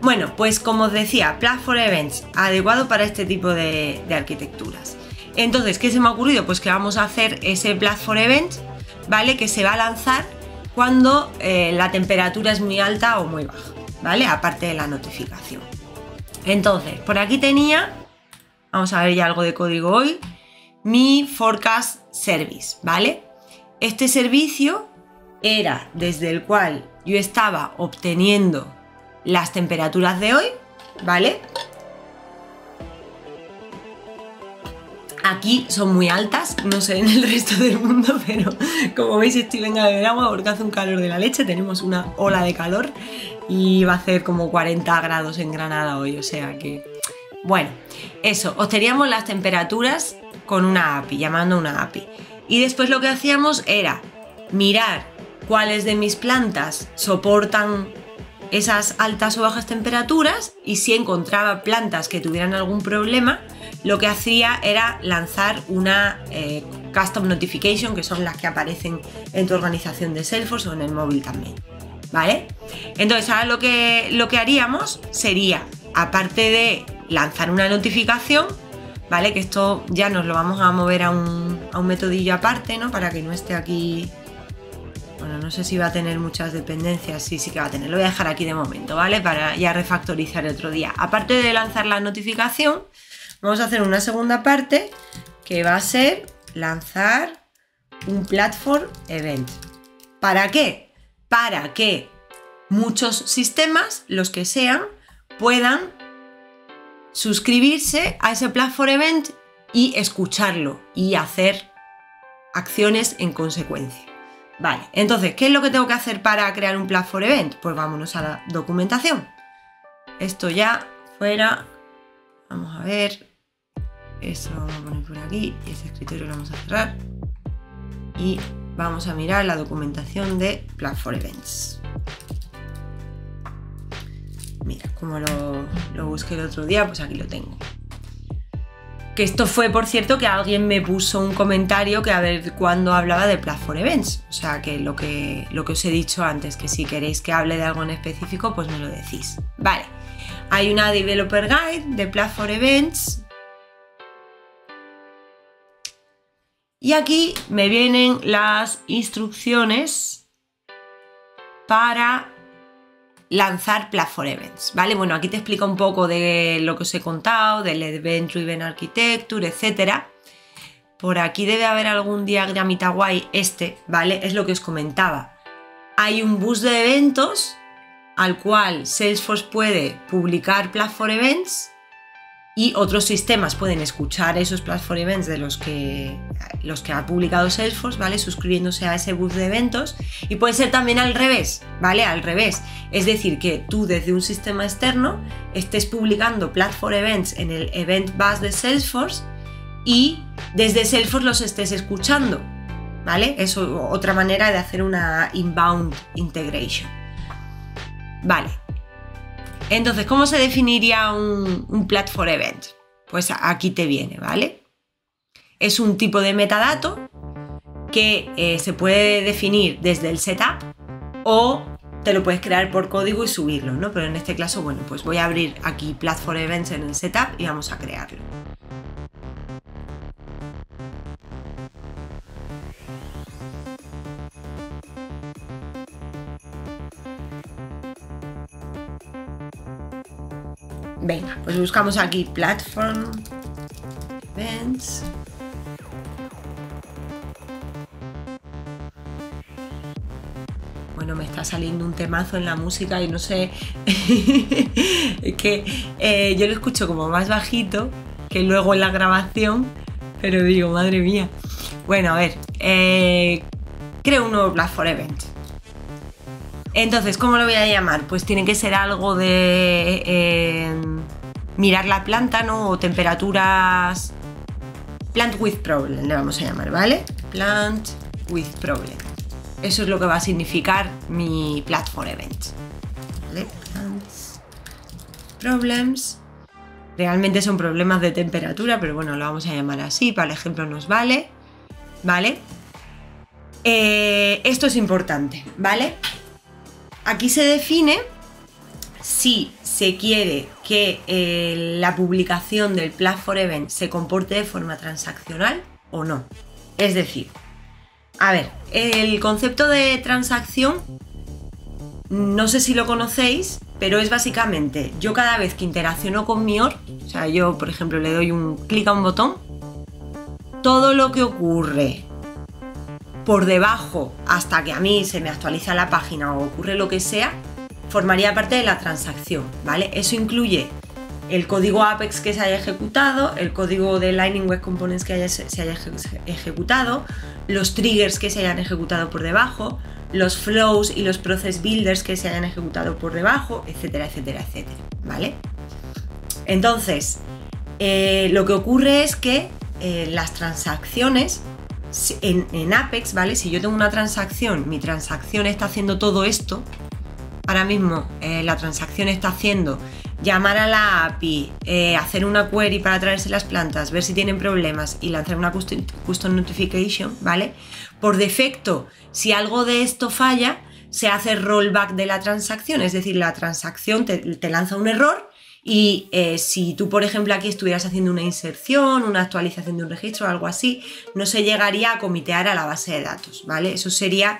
bueno, pues como os decía, Plug for Events, adecuado para este tipo de arquitecturas. Entonces, ¿qué se me ha ocurrido? Pues que vamos a hacer ese Plug for Events, ¿vale? Que se va a lanzar cuando la temperatura es muy alta o muy baja, ¿vale? Aparte de la notificación. Entonces, por aquí tenía, vamos a ver ya algo de código hoy, mi Forecast Service, ¿vale? Este servicio era desde el cual yo estaba obteniendo las temperaturas de hoy, ¿vale? Aquí son muy altas, no sé en el resto del mundo, pero como veis estoy venga a beber agua porque hace un calor de la leche, tenemos una ola de calor y va a hacer como 40 grados en Granada hoy, o sea que... Bueno, eso, obteníamos las temperaturas con una API, llamando una API. Y después lo que hacíamos era mirar cuáles de mis plantas soportan esas altas o bajas temperaturas y si encontraba plantas que tuvieran algún problema, lo que hacía era lanzar una custom notification, que son las que aparecen en tu organización de Salesforce o en el móvil también, ¿vale? Entonces ahora lo que haríamos sería, aparte de lanzar una notificación, ¿vale? Que esto ya nos lo vamos a mover a un metodillo aparte, ¿no? Para que no esté aquí... Bueno, no sé si va a tener muchas dependencias, sí, sí que va a tener, lo voy a dejar aquí de momento, ¿vale? Para ya refactorizar el otro día. Aparte de lanzar la notificación, vamos a hacer una segunda parte que va a ser lanzar un Platform Event. ¿Para qué? Para que muchos sistemas, los que sean, puedan suscribirse a ese Platform Event y escucharlo y hacer acciones en consecuencia. Vale, entonces, ¿qué es lo que tengo que hacer para crear un Plug for Event? Pues vámonos a la documentación. Esto ya fuera. Vamos a ver. Esto lo vamos a poner por aquí. Este escritorio lo vamos a cerrar. Y vamos a mirar la documentación de Plug for Events. Mira, como lo busqué el otro día, pues aquí lo tengo. Que esto fue, por cierto, que alguien me puso un comentario que a ver cuándo hablaba de Plug for Events. O sea, que lo que os he dicho antes, que si queréis que hable de algo en específico, pues me lo decís. Vale, hay una Developer Guide de Plug for Events. Y aquí me vienen las instrucciones para lanzar Plug for Events, ¿vale? Bueno, aquí te explico un poco de lo que os he contado, del Event Driven Architecture, etcétera. Por aquí debe haber algún diagramita guay este, ¿vale? Es lo que os comentaba. Hay un bus de eventos al cual Salesforce puede publicar Plug for Events y otros sistemas pueden escuchar esos Plug for Events de los que ha publicado Salesforce, ¿vale? Suscribiéndose a ese bus de eventos. Y puede ser también al revés, ¿vale? Al revés. Es decir, que tú desde un sistema externo estés publicando Plug for Events en el Event Bus de Salesforce y desde Salesforce los estés escuchando, ¿vale? Es otra manera de hacer una inbound integration. Vale. Entonces, ¿cómo se definiría un Plug for Event? Pues aquí te viene, ¿vale? Es un tipo de metadato que se puede definir desde el setup o te lo puedes crear por código y subirlo, ¿no? Pero en este caso, bueno, pues voy a abrir aquí Plug for Events en el setup y vamos a crearlo. Venga, pues buscamos aquí Platform Events. Bueno, me está saliendo un temazo en la música y no sé, es que yo lo escucho como más bajito que luego en la grabación, pero digo, madre mía. Bueno, a ver, creo un nuevo Plug for Event. Entonces, ¿cómo lo voy a llamar? Pues tiene que ser algo de mirar la planta, ¿no? O temperaturas Plant with Problem, le vamos a llamar, ¿vale? Plant with Problem. Eso es lo que va a significar mi Platform Event, ¿vale? Plants Problems. Realmente son problemas de temperatura, pero bueno, lo vamos a llamar así, para el ejemplo nos vale, ¿vale? Esto es importante, ¿vale? Aquí se define si se quiere que la publicación del Platform Event se comporte de forma transaccional o no. Es decir, a ver, el concepto de transacción, no sé si lo conocéis, pero es básicamente, yo cada vez que interacciono con mi OR, o sea, yo por ejemplo le doy un clic a un botón, todo lo que ocurre por debajo hasta que a mí se me actualiza la página o ocurre lo que sea, formaría parte de la transacción, ¿vale? Eso incluye el código Apex que se haya ejecutado, el código de Lightning Web Components que se haya ejecutado, los triggers que se hayan ejecutado por debajo, los flows y los process builders que se hayan ejecutado por debajo, etcétera, etcétera, etcétera, ¿vale? Entonces, lo que ocurre es que las transacciones en Apex, ¿vale? Si yo tengo una transacción, mi transacción está haciendo todo esto, ahora mismo la transacción está haciendo llamar a la API, hacer una query para traerse las plantas, ver si tienen problemas y lanzar una custom notification, ¿vale? Por defecto, si algo de esto falla, se hace rollback de la transacción, es decir, la transacción te lanza un error y si tú, por ejemplo, aquí estuvieras haciendo una inserción, una actualización de un registro o algo así, no se llegaría a comitear a la base de datos, ¿vale? Eso sería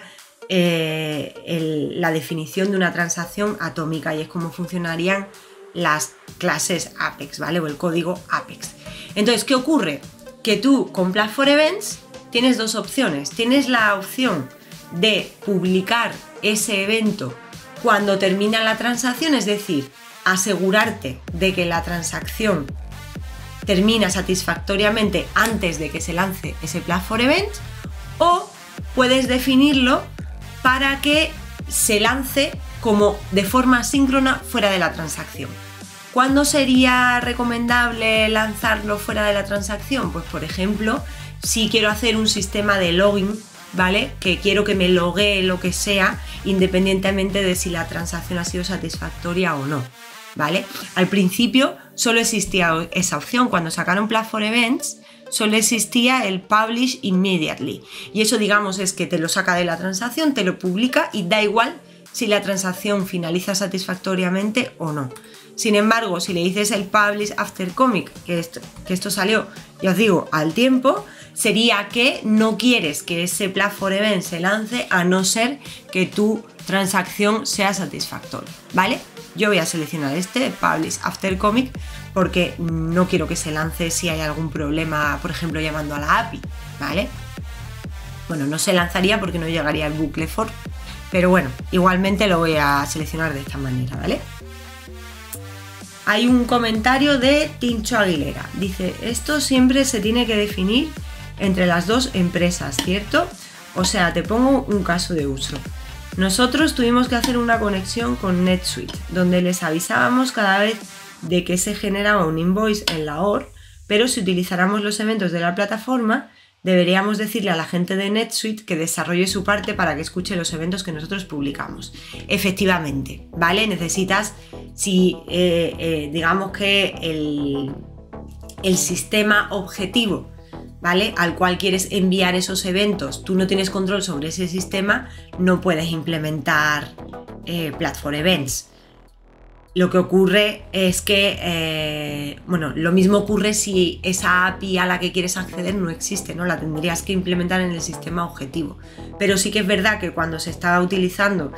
la definición de una transacción atómica y es como funcionarían las clases Apex, ¿vale? O el código Apex. Entonces, ¿qué ocurre? Que tú con Platform Events tienes dos opciones. Tienes la opción de publicar ese evento cuando termina la transacción, es decir, asegurarte de que la transacción termina satisfactoriamente antes de que se lance ese Platform Event, o puedes definirlo para que se lance como de forma asíncrona fuera de la transacción. ¿Cuándo sería recomendable lanzarlo fuera de la transacción? Pues por ejemplo, si quiero hacer un sistema de login, ¿vale? Que quiero que me loguee lo que sea, independientemente de si la transacción ha sido satisfactoria o no, ¿vale? Al principio solo existía esa opción, cuando sacaron Platform Events solo existía el Publish Immediately y eso, digamos, es que te lo saca de la transacción, te lo publica y da igual si la transacción finaliza satisfactoriamente o no. Sin embargo, si le dices el Publish After Commit, que esto salió, ya os digo, al tiempo, sería que no quieres que ese Platform Event se lance a no ser que tu transacción sea satisfactoria, ¿vale? Yo voy a seleccionar este Publish After Commit porque no quiero que se lance si hay algún problema, por ejemplo, llamando a la API, ¿vale? Bueno, no se lanzaría porque no llegaría el bucle for, pero bueno, igualmente lo voy a seleccionar de esta manera, ¿vale? Hay un comentario de Tincho Aguilera. Dice, esto siempre se tiene que definir entre las dos empresas, ¿cierto? O sea, te pongo un caso de uso. Nosotros tuvimos que hacer una conexión con NetSuite, donde les avisábamos cada vez de que se generaba un invoice en la OR, pero si utilizáramos los eventos de la plataforma, deberíamos decirle a la gente de NetSuite que desarrolle su parte para que escuche los eventos que nosotros publicamos. Efectivamente, ¿vale? Necesitas, si digamos que el sistema objetivo, ¿vale?, al cual quieres enviar esos eventos, tú no tienes control sobre ese sistema, no puedes implementar Platform Events. Lo que ocurre es que, bueno, lo mismo ocurre si esa API a la que quieres acceder no existe, ¿no? La tendrías que implementar en el sistema objetivo. Pero sí que es verdad que cuando se está utilizando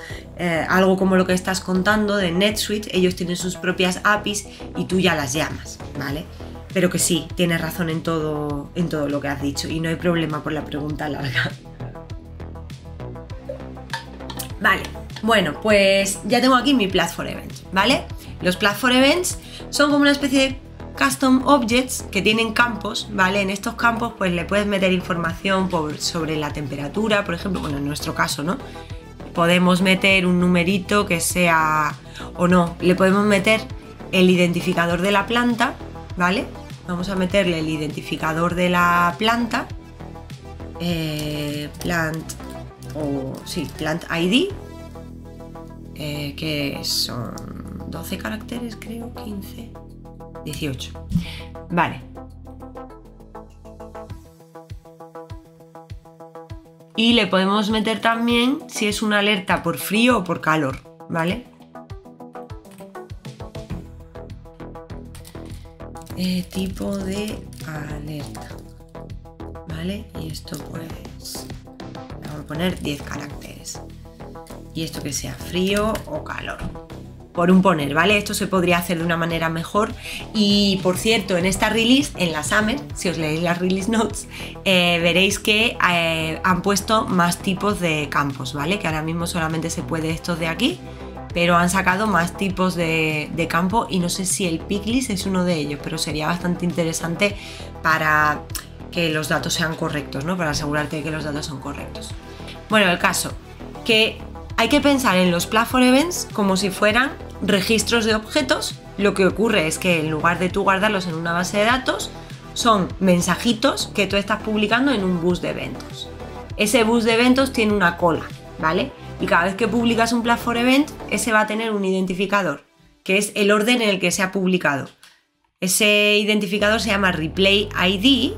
algo como lo que estás contando de NetSuite, ellos tienen sus propias APIs y tú ya las llamas, ¿vale? Pero que sí, tienes razón en todo lo que has dicho y no hay problema por la pregunta larga. Vale. Bueno, pues ya tengo aquí mi Platform Event, ¿vale? Los Platform Events son como una especie de custom objects que tienen campos, ¿vale? En estos campos pues le puedes meter información sobre la temperatura, por ejemplo, bueno, en nuestro caso, ¿no? Podemos meter un numerito que sea o no, le podemos meter el identificador de la planta, ¿vale? Vamos a meterle el identificador de la planta, plant ID, que son 12 caracteres, creo, 15, 18. Vale. Y le podemos meter también si es una alerta por frío o por calor, ¿vale? Tipo de alerta, ¿vale? Y esto pues le vamos a poner 10 caracteres. Y esto que sea frío o calor. Por un poner, ¿vale? Esto se podría hacer de una manera mejor. Y por cierto, en esta release, en la Summer, si os leéis las release notes, veréis que han puesto más tipos de campos, ¿vale? Que ahora mismo solamente se puede estos de aquí, pero han sacado más tipos de campo y no sé si el picklist es uno de ellos, pero sería bastante interesante para que los datos sean correctos, ¿no? Para asegurarte de que los datos son correctos. Bueno, el caso que hay que pensar en los platform events como si fueran registros de objetos. Lo que ocurre es que en lugar de tú guardarlos en una base de datos, son mensajitos que tú estás publicando en un bus de eventos. Ese bus de eventos tiene una cola, ¿vale? Y cada vez que publicas un platform event, ese va a tener un identificador, que es el orden en el que se ha publicado. Ese identificador se llama Replay ID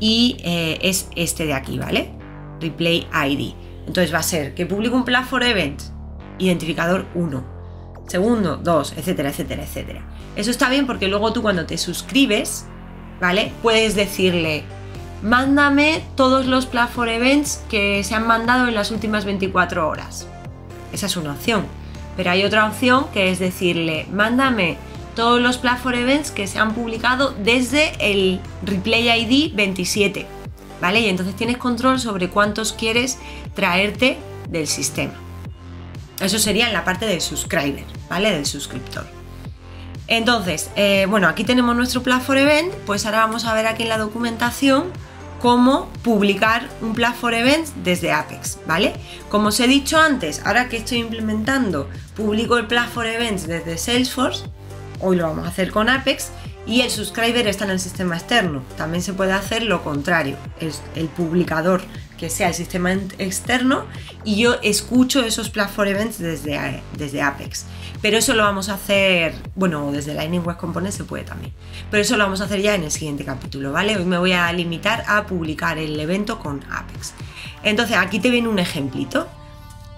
y es este de aquí, ¿vale? Replay ID. Entonces va a ser que publico un platform event, identificador 1, segundo 2, etcétera, etcétera, etcétera. Eso está bien porque luego tú cuando te suscribes, ¿vale? Puedes decirle: mándame todos los platform events que se han mandado en las últimas 24 horas. Esa es una opción. Pero hay otra opción que es decirle: mándame todos los platform events que se han publicado desde el Replay ID 27. ¿Vale? Y entonces tienes control sobre cuántos quieres traerte del sistema. Eso sería en la parte del subscriber, ¿vale? Del suscriptor. Entonces, bueno, aquí tenemos nuestro platform event. Pues ahora vamos a ver aquí en la documentación cómo publicar un platform event desde Apex, ¿vale? Como os he dicho antes, ahora que estoy implementando, publico el platform event desde Salesforce. Hoy lo vamos a hacer con Apex. Y el subscriber está en el sistema externo. También se puede hacer lo contrario, el publicador que sea el sistema externo y yo escucho esos platform events desde Apex. Pero eso lo vamos a hacer, bueno, desde Lightning Web Components se puede también. Pero eso lo vamos a hacer ya en el siguiente capítulo, ¿vale? Hoy me voy a limitar a publicar el evento con Apex. Entonces aquí te viene un ejemplito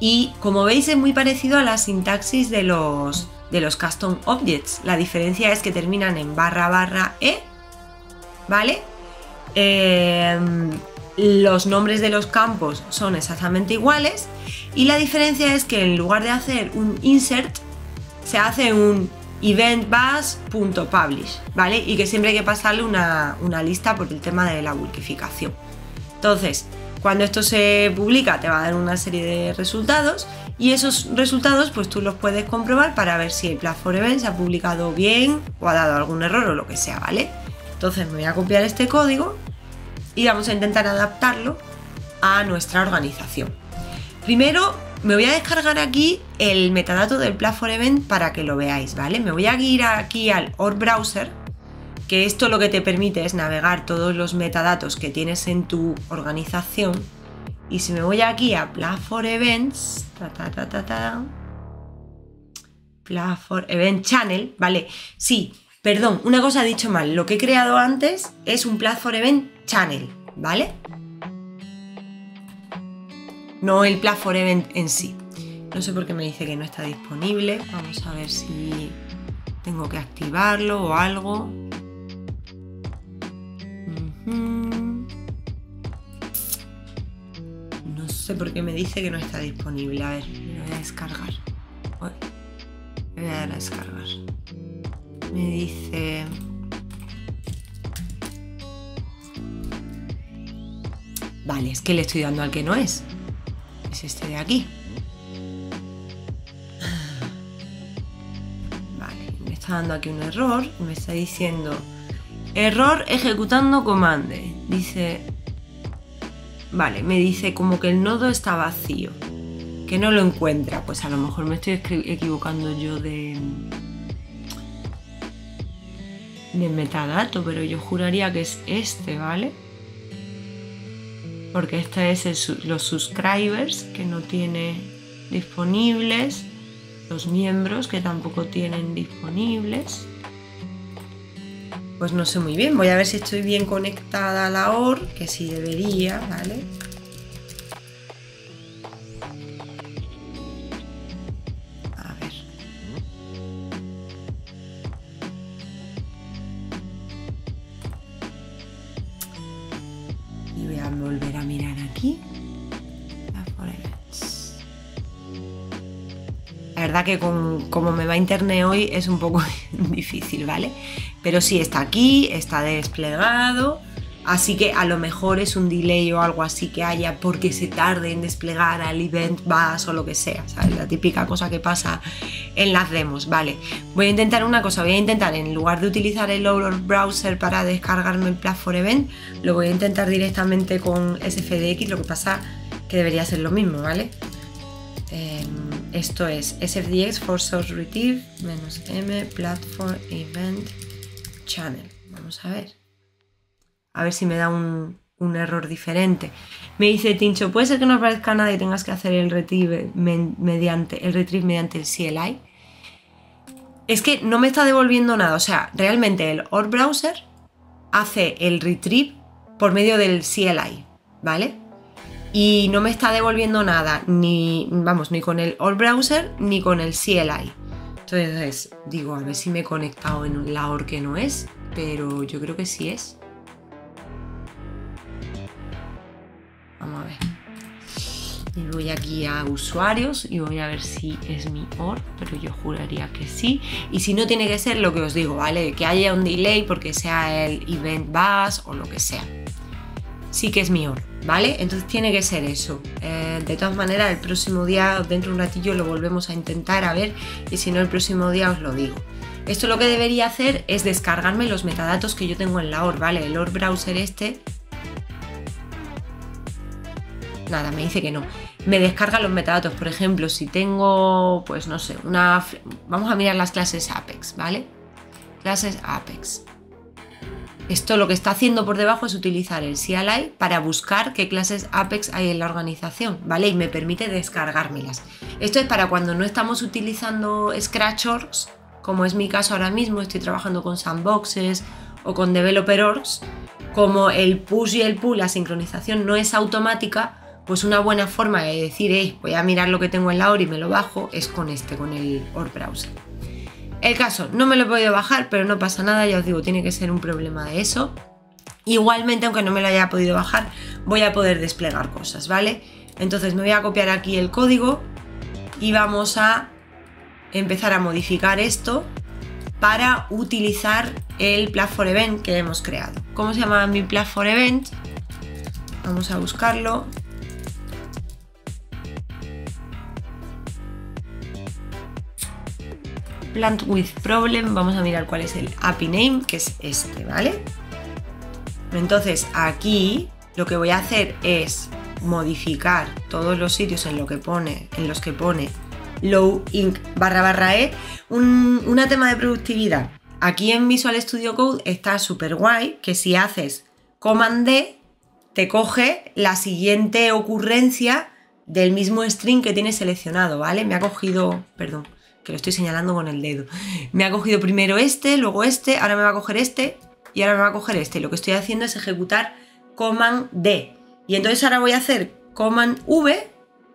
y como veis es muy parecido a la sintaxis de los custom objects. La diferencia es que terminan en //e, ¿vale? Los nombres de los campos son exactamente iguales y la diferencia es que en lugar de hacer un insert se hace un eventBus.publish, ¿vale? Y que siempre hay que pasarle una lista por el tema de la bulkificación. Entonces, cuando esto se publica te va a dar una serie de resultados y esos resultados pues tú los puedes comprobar para ver si el platform event se ha publicado bien o ha dado algún error o lo que sea, ¿vale? Entonces me voy a copiar este código y vamos a intentar adaptarlo a nuestra organización. Primero me voy a descargar aquí el metadato del platform event para que lo veáis, ¿vale? Me voy a ir aquí al Org Browser, que esto lo que te permite es navegar todos los metadatos que tienes en tu organización. Y si me voy aquí a Platform Events, Platform Event Channel, ¿vale? Sí, perdón, una cosa he dicho mal. Lo que he creado antes es un Platform Event Channel, ¿vale? No el Platform Event en sí. No sé por qué me dice que no está disponible. Vamos a ver si tengo que activarlo o algo. No sé por qué me dice que no está disponible. A ver, me lo voy a descargar. Me voy a dar a descargar. Me dice... Vale, es que le estoy dando al que no es. Es este de aquí. Vale, me está dando aquí un error. Me está diciendo... Error ejecutando comande. Dice... Vale, me dice como que el nodo está vacío, que no lo encuentra. Pues a lo mejor me estoy equivocando yo de... de metadato, pero yo juraría que es este, ¿vale? Porque este es los subscribers, que no tiene disponibles, los miembros, que tampoco tienen disponibles. Pues no sé muy bien, voy a ver si estoy bien conectada a la OR, que sí debería, ¿vale? A ver. Y voy a volver a mirar aquí. La verdad que como me va internet hoy es un poco difícil, ¿vale? Pero sí, está aquí, está desplegado, así que a lo mejor es un delay o algo así que haya porque se tarde en desplegar al event bus o lo que sea, ¿sabes? La típica cosa que pasa en las demos, ¿vale? Voy a intentar una cosa, voy a intentar en lugar de utilizar el Aurora Browser para descargarme el Platform Event, lo voy a intentar directamente con SFDX, lo que pasa que debería ser lo mismo, ¿vale? Esto es SFDX for source retrieve -m platform event channel. Vamos a ver si me da un error diferente. Me dice Tincho, puede ser que no aparezca nada y tengas que hacer el retrieve mediante el CLI. Es que no me está devolviendo nada, o sea, realmente el Aurora Browser hace el retrieve por medio del CLI, ¿vale? Y no me está devolviendo nada, ni con el Aurora Browser ni con el CLI. Entonces digo, a ver si me he conectado en la Aurora que no es, pero yo creo que sí es. Vamos a ver. Y voy aquí a usuarios y voy a ver si es mi Aurora, pero yo juraría que sí. Y si no, tiene que ser lo que os digo, ¿vale? Que haya un delay porque sea el event bus o lo que sea. Sí que es mi Aurora, ¿vale? Entonces tiene que ser eso. De todas maneras, el próximo día, dentro de un ratillo, lo volvemos a intentar, a ver, y si no, el próximo día os lo digo. Esto lo que debería hacer es descargarme los metadatos que yo tengo en la Aurora, ¿vale? El Aurora Browser este... Nada, me dice que no. Me descarga los metadatos, por ejemplo, si tengo, pues no sé, una... Vamos a mirar las clases Apex, ¿vale? Clases Apex. Esto lo que está haciendo por debajo es utilizar el CLI para buscar qué clases Apex hay en la organización, ¿vale? Y me permite descargármelas. Esto es para cuando no estamos utilizando Scratch.orgs, como es mi caso ahora mismo, estoy trabajando con sandboxes o con developer.orgs, como el push y el pull, la sincronización no es automática, pues una buena forma de decir, hey, voy a mirar lo que tengo en la Aurora y me lo bajo, es con este, con el Aurora Browser. El caso, no me lo he podido bajar, pero no pasa nada, ya os digo, tiene que ser un problema de eso. Igualmente, aunque no me lo haya podido bajar, voy a poder desplegar cosas, ¿vale? Entonces me voy a copiar aquí el código y vamos a empezar a modificar esto para utilizar el Platform Event que hemos creado. ¿Cómo se llama mi Platform Event? Vamos a buscarlo. Plant with problem, vamos a mirar cuál es el API name, que es este, ¿vale? Entonces aquí lo que voy a hacer es modificar todos los sitios en los que pone low-inc/e, un tema de productividad. Aquí en Visual Studio Code está súper guay, que si haces Command D, te coge la siguiente ocurrencia del mismo string que tienes seleccionado, ¿vale? Me ha cogido, perdón, que lo estoy señalando con el dedo. Me ha cogido primero este, luego este, ahora me va a coger este y ahora me va a coger este. Lo que estoy haciendo es ejecutar Command D. Y entonces ahora voy a hacer Command V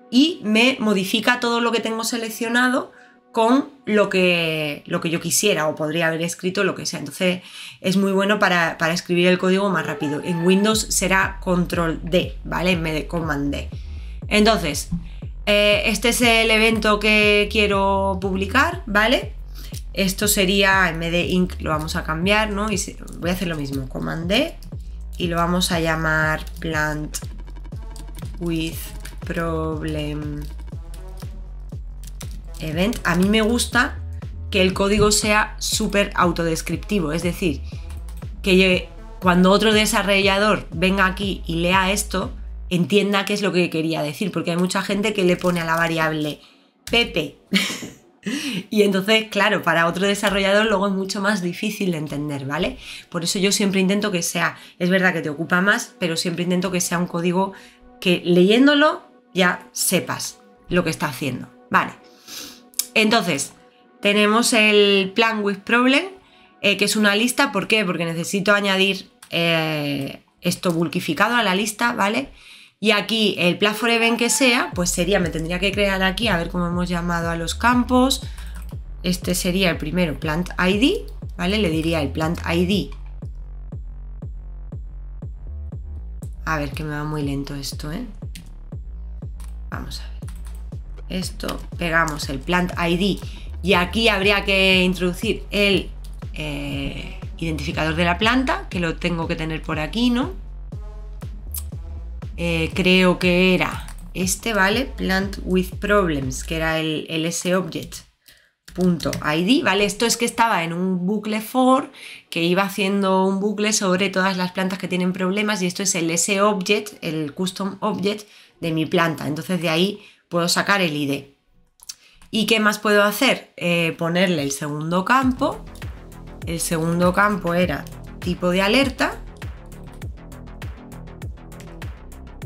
y me modifica todo lo que tengo seleccionado con lo que yo quisiera o podría haber escrito, lo que sea. Entonces es muy bueno para escribir el código más rápido. En Windows será Control D, ¿vale? En vez de Command D. Entonces... este es el evento que quiero publicar, ¿vale? Esto sería, en vez de inc lo vamos a cambiar, ¿no? Y voy a hacer lo mismo, Command D, y lo vamos a llamar plant with problem event. A mí me gusta que el código sea súper autodescriptivo, es decir, que cuando otro desarrollador venga aquí y lea esto, entienda qué es lo que quería decir, porque hay mucha gente que le pone a la variable Pepe Y entonces, claro, para otro desarrollador luego es mucho más difícil de entender, ¿vale? Por eso yo siempre intento que sea, es verdad que te ocupa más, pero siempre intento que sea un código que leyéndolo ya sepas lo que está haciendo, ¿vale? Entonces, tenemos el plan with problem, que es una lista. ¿Por qué? Porque necesito añadir esto bulkificado a la lista, ¿vale? Y aquí el platform event que sea, pues sería, me tendría que crear aquí, a ver cómo hemos llamado a los campos. Este sería el primero, plant ID, ¿vale? Le diría el plant ID. A ver, que me va muy lento esto, ¿eh? Vamos a ver. Esto, pegamos el plant ID. Y aquí habría que introducir el identificador de la planta, que lo tengo que tener por aquí, ¿no? Creo que era este, ¿vale? Plant with problems, que era el lsobject.id, ¿vale? Esto es que estaba en un bucle for, que iba haciendo un bucle sobre todas las plantas que tienen problemas, y esto es el lsobject, el custom object de mi planta. Entonces de ahí puedo sacar el ID. ¿Y qué más puedo hacer? Ponerle el segundo campo. El segundo campo era tipo de alerta.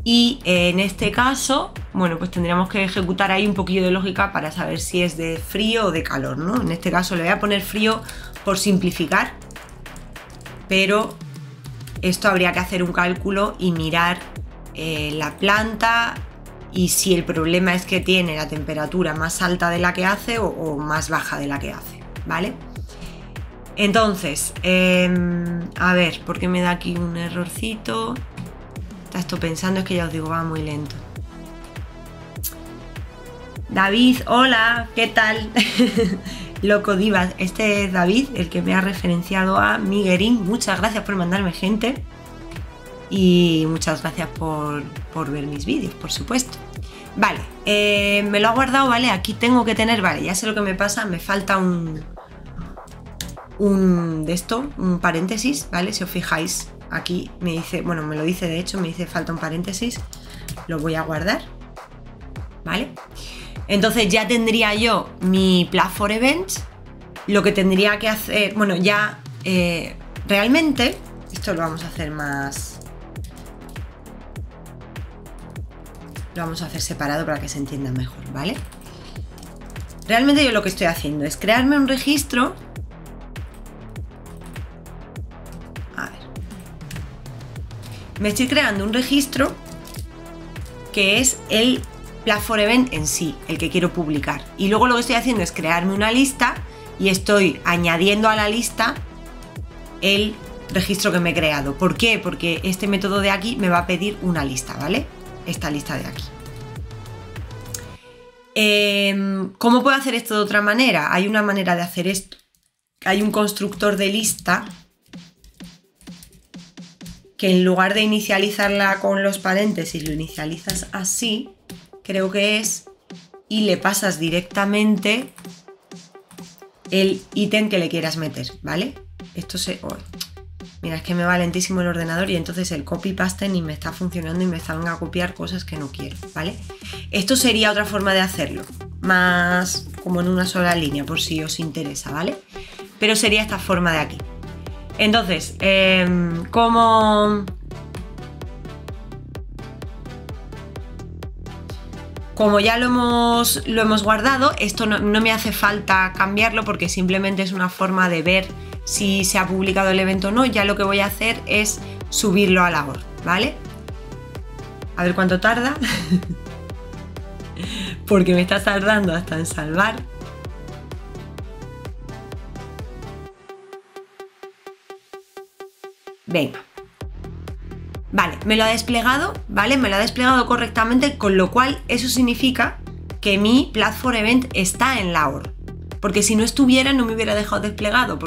Y en este caso, bueno, pues tendríamos que ejecutar ahí un poquillo de lógica para saber si es de frío o de calor, ¿no? En este caso le voy a poner frío por simplificar, pero esto habría que hacer un cálculo y mirar la planta y si el problema es que tiene la temperatura más alta de la que hace o más baja de la que hace, ¿vale? Entonces, a ver, porque me da aquí un errorcito. Esto pensando, es que ya os digo, va muy lento. David, hola, ¿qué tal? Loco Divas, este es David, el que me ha referenciado a Miguelín. Muchas gracias por mandarme gente y muchas gracias por ver mis vídeos, por supuesto. Vale, me lo ha guardado, ¿vale? Aquí tengo que tener, vale, ya sé lo que me pasa, me falta un paréntesis, ¿vale? Si os fijáis. Aquí me dice, bueno, me lo dice de hecho, me dice falta un paréntesis, lo voy a guardar, ¿vale? Entonces ya tendría yo mi platform event, lo que tendría que hacer, bueno, ya realmente, esto lo vamos a hacer más, lo vamos a hacer separado para que se entienda mejor, ¿vale? Realmente yo lo que estoy haciendo es crearme un registro. Me estoy creando un registro que es el platform event en sí, el que quiero publicar. Y luego lo que estoy haciendo es crearme una lista y estoy añadiendo a la lista el registro que me he creado. ¿Por qué? Porque este método de aquí me va a pedir una lista, ¿vale? Esta lista de aquí. ¿Cómo puedo hacer esto de otra manera? Hay una manera de hacer esto. Hay un constructor de lista que en lugar de inicializarla con los paréntesis, lo inicializas así, creo que es, y le pasas directamente el ítem que le quieras meter, ¿vale? Esto se... Oh, mira, es que me va lentísimo el ordenador y entonces el copy-paste ni me está funcionando y me están a copiar cosas que no quiero, ¿vale? Esto sería otra forma de hacerlo, más como en una sola línea, por si os interesa, ¿vale? Pero sería esta forma de aquí. Entonces, como ya lo hemos guardado, esto no me hace falta cambiarlo porque simplemente es una forma de ver si se ha publicado el evento o no. Ya lo que voy a hacer es subirlo a la org, ¿vale? A ver cuánto tarda, porque me está tardando hasta en salvar. Venga, vale, me lo ha desplegado, ¿vale? Me lo ha desplegado correctamente, con lo cual eso significa que mi platform event está en la org, porque si no estuviera no me hubiera dejado desplegarlo,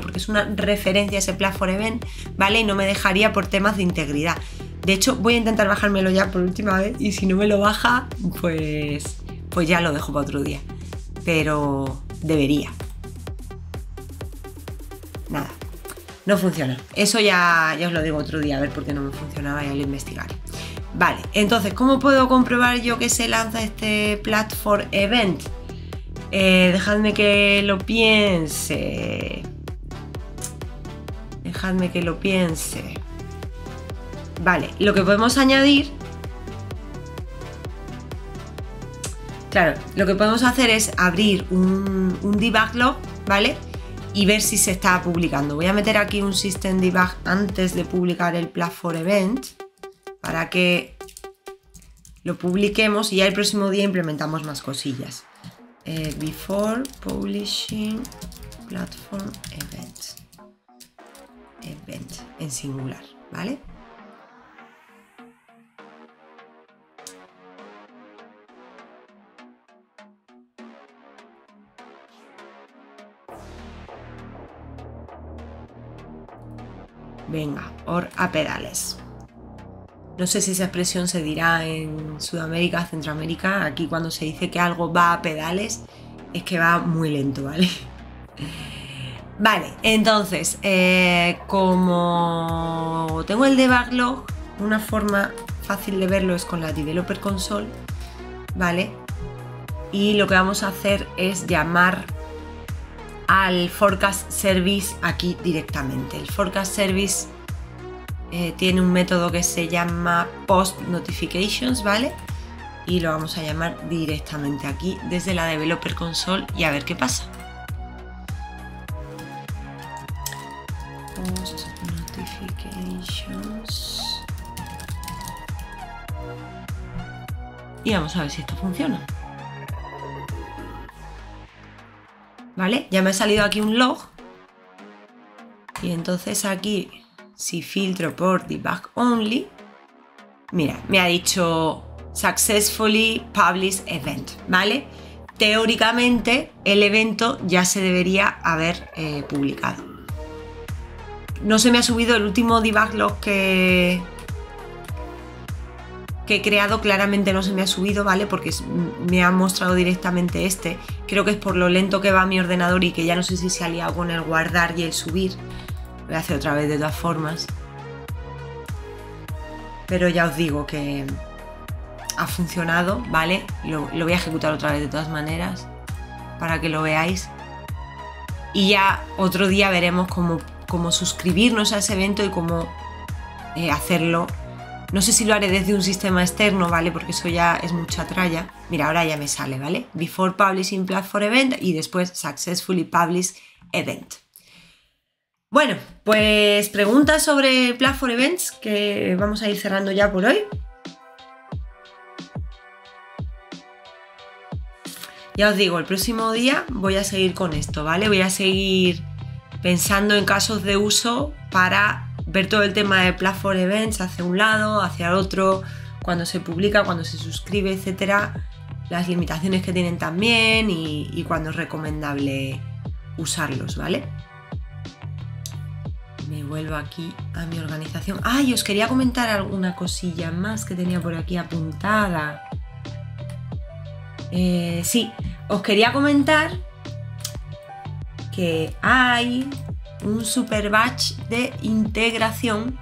porque es una referencia a ese platform event, ¿vale? Y no me dejaría por temas de integridad. De hecho, voy a intentar bajármelo ya por última vez y si no me lo baja, pues ya lo dejo para otro día, pero debería. Nada. No funciona. Eso ya os lo digo otro día, a ver por qué no me funcionaba, ya lo investigaré. Vale, entonces, ¿cómo puedo comprobar yo que se lanza este platform event? Dejadme que lo piense. Dejadme que lo piense. Vale, lo que podemos añadir... Claro, lo que podemos hacer es abrir un debug log, ¿vale? Y ver si se está publicando. Voy a meter aquí un system debug antes de publicar el platform event para que lo publiquemos y ya el próximo día implementamos más cosillas. Before publishing platform event. Event en singular, ¿vale? Venga, or a pedales. No sé si esa expresión se dirá en Sudamérica, Centroamérica. Aquí cuando se dice que algo va a pedales es que va muy lento, ¿vale? Vale, entonces, como tengo el debug log, una forma fácil de verlo es con la Developer Console, ¿vale? Y lo que vamos a hacer es llamar al Forecast Service aquí directamente. El Forecast Service tiene un método que se llama Post Notifications, ¿vale? Y lo vamos a llamar directamente aquí desde la Developer Console y a ver qué pasa. Post Notifications. Y vamos a ver si esto funciona. ¿Vale? Ya me ha salido aquí un log. Y entonces aquí... Si filtro por debug only, mira, me ha dicho successfully published event, ¿vale? Teóricamente el evento ya se debería haber publicado. No se me ha subido el último debug log que he creado, claramente no se me ha subido, ¿vale? Porque me ha mostrado directamente este. Creo que es por lo lento que va mi ordenador y que ya no sé si se ha liado con el guardar y el subir. Voy a hacer otra vez de todas formas, pero ya os digo que ha funcionado, ¿vale? Lo voy a ejecutar otra vez de todas maneras para que lo veáis y ya otro día veremos cómo suscribirnos a ese evento y cómo hacerlo. No sé si lo haré desde un sistema externo, ¿vale? Porque eso ya es mucha tralla. Mira, ahora ya me sale, ¿vale? Before publishing platform event y después successfully published event. Bueno, pues preguntas sobre Platform Events que vamos a ir cerrando ya por hoy. Ya os digo, el próximo día voy a seguir con esto, ¿vale? Voy a seguir pensando en casos de uso para ver todo el tema de Platform Events hacia un lado, hacia el otro, cuando se publica, cuando se suscribe, etcétera, las limitaciones que tienen también y cuándo es recomendable usarlos, ¿vale? Me vuelvo aquí a mi organización. ¡Ay! Os quería comentar alguna cosilla más que tenía por aquí apuntada. Sí, os quería comentar que hay un super batch de integración,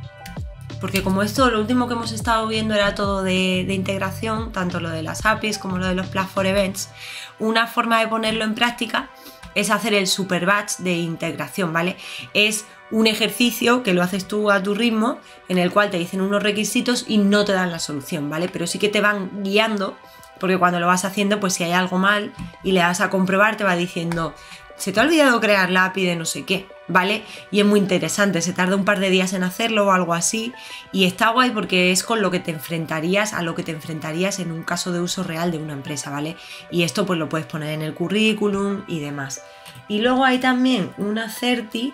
porque como esto, lo último que hemos estado viendo era todo de integración, tanto lo de las APIs como lo de los Platform Events, una forma de ponerlo en práctica es hacer el super batch de integración, ¿vale? Es un ejercicio que lo haces tú a tu ritmo, en el cual te dicen unos requisitos y no te dan la solución, ¿vale? Pero sí que te van guiando, porque cuando lo vas haciendo, pues si hay algo mal y le das a comprobar, te va diciendo, se te ha olvidado crear la API de no sé qué, ¿vale? Y es muy interesante, se tarda un par de días en hacerlo o algo así, y está guay porque es con lo que te enfrentarías a lo que te enfrentarías en un caso de uso real de una empresa, ¿vale? Y esto pues lo puedes poner en el currículum y demás. Y luego hay también una certi,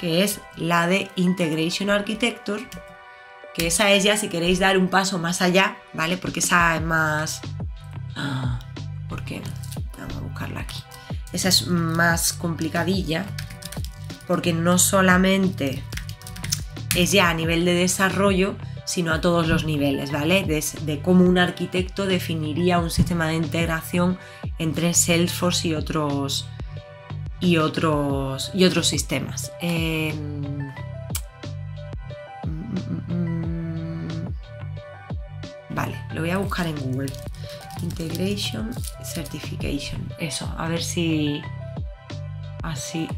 que es la de Integration Architecture, que esa es ya si queréis dar un paso más allá, ¿vale? Porque esa es más... ¿Por qué? Vamos a buscarla aquí. Esa es más complicadilla, porque no solamente es ya a nivel de desarrollo, sino a todos los niveles, ¿vale? De cómo un arquitecto definiría un sistema de integración entre Salesforce y otros sistemas. Vale, lo voy a buscar en Google. Integration Certification. Eso, a ver si así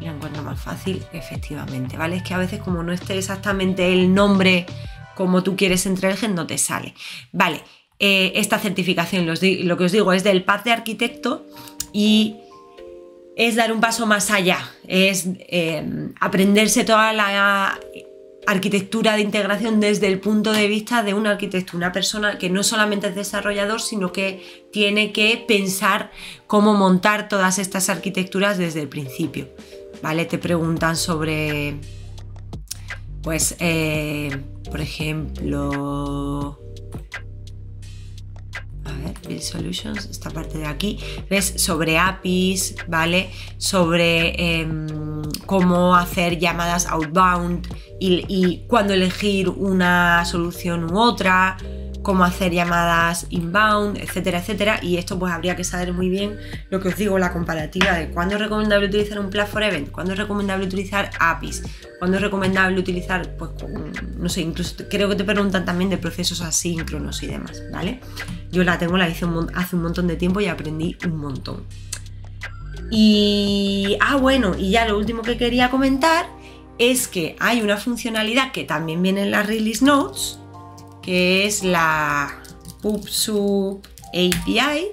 lo encuentro más fácil, efectivamente, ¿vale? Es que a veces como no esté exactamente el nombre como tú quieres entre el gen, no te sale. Vale, esta certificación, lo que os digo, es del PAD de arquitecto y es dar un paso más allá, es aprenderse toda la arquitectura de integración desde el punto de vista de un arquitecto, una persona que no solamente es desarrollador, sino que tiene que pensar cómo montar todas estas arquitecturas desde el principio, ¿vale? Te preguntan sobre, pues, por ejemplo, Build Solutions, esta parte de aquí, ves, sobre APIs, ¿vale? Sobre cómo hacer llamadas outbound y cuándo elegir una solución u otra, cómo hacer llamadas inbound, etcétera, etcétera. Y esto pues habría que saber muy bien lo que os digo, la comparativa de cuándo es recomendable utilizar un Platform Event, cuándo es recomendable utilizar APIs, cuándo es recomendable utilizar, pues, no sé, incluso creo que te preguntan también de procesos asíncronos y demás, ¿vale? Yo la tengo, la hice hace un montón de tiempo y aprendí un montón. Y, bueno, y ya lo último que quería comentar es que hay una funcionalidad que también viene en las Release Notes, que es la PubSub API.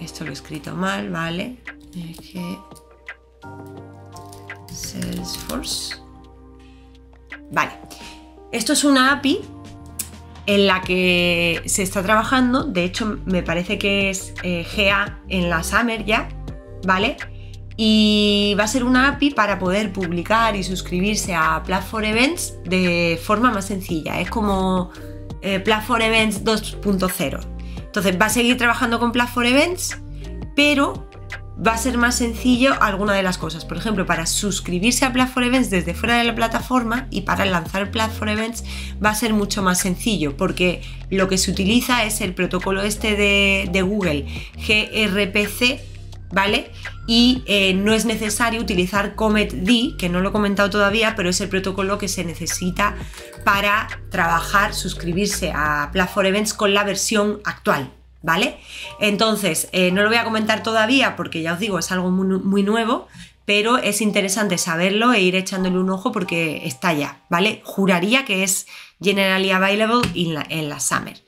Esto lo he escrito mal, ¿vale? Salesforce. Vale. Esto es una API en la que se está trabajando. De hecho, me parece que es GA en la Summer ya, ¿vale? Y va a ser una API para poder publicar y suscribirse a Platform Events de forma más sencilla. Es como Platform Events 2.0. Entonces va a seguir trabajando con Platform Events, pero va a ser más sencillo alguna de las cosas. Por ejemplo, para suscribirse a Platform Events desde fuera de la plataforma y para lanzar Platform Events va a ser mucho más sencillo, porque lo que se utiliza es el protocolo este de Google, gRPC, ¿vale? Y no es necesario utilizar CometD, que no lo he comentado todavía, pero es el protocolo que se necesita para trabajar, suscribirse a Platform Events con la versión actual, ¿vale? Entonces, no lo voy a comentar todavía porque ya os digo, es algo muy, muy nuevo, pero es interesante saberlo e ir echándole un ojo porque está ya, ¿vale? Juraría que es generally available en la Summer.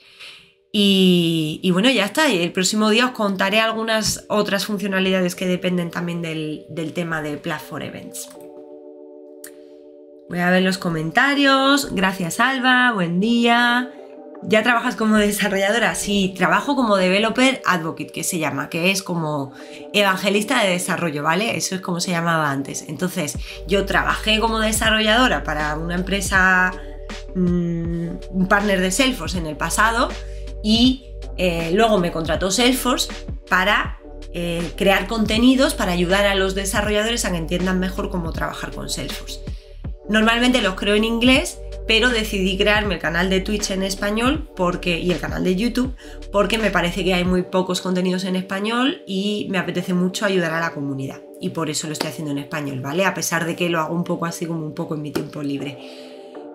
Y bueno, ya está, el próximo día os contaré algunas otras funcionalidades que dependen también del tema de Platform Events. Voy a ver los comentarios. Gracias, Alba, buen día. ¿Ya trabajas como desarrolladora? Sí, trabajo como Developer Advocate, que se llama, que es como evangelista de desarrollo, ¿vale? Eso es como se llamaba antes. Entonces, yo trabajé como desarrolladora para una empresa, un partner de Salesforce en el pasado, y luego me contrató Salesforce para crear contenidos para ayudar a los desarrolladores a que entiendan mejor cómo trabajar con Salesforce. Normalmente los creo en inglés, pero decidí crearme el canal de Twitch en español y el canal de YouTube, porque me parece que hay muy pocos contenidos en español y me apetece mucho ayudar a la comunidad, y por eso lo estoy haciendo en español, ¿vale? A pesar de que lo hago un poco así, como un poco en mi tiempo libre.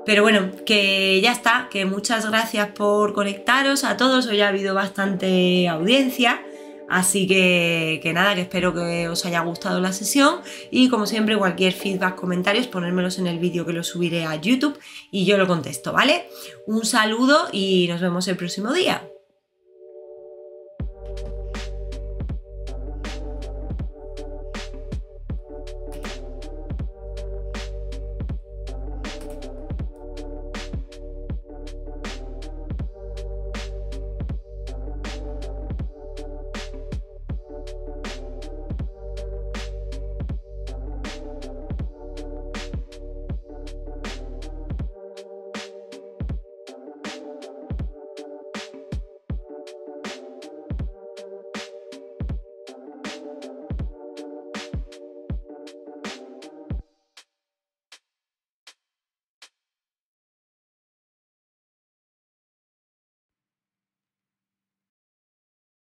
Pero bueno, que ya está, que muchas gracias por conectaros a todos, hoy ha habido bastante audiencia, así que nada, que espero que os haya gustado la sesión y como siempre cualquier feedback, comentarios, ponérmelos en el vídeo que lo subiré a YouTube y yo lo contesto, ¿vale? Un saludo y nos vemos el próximo día.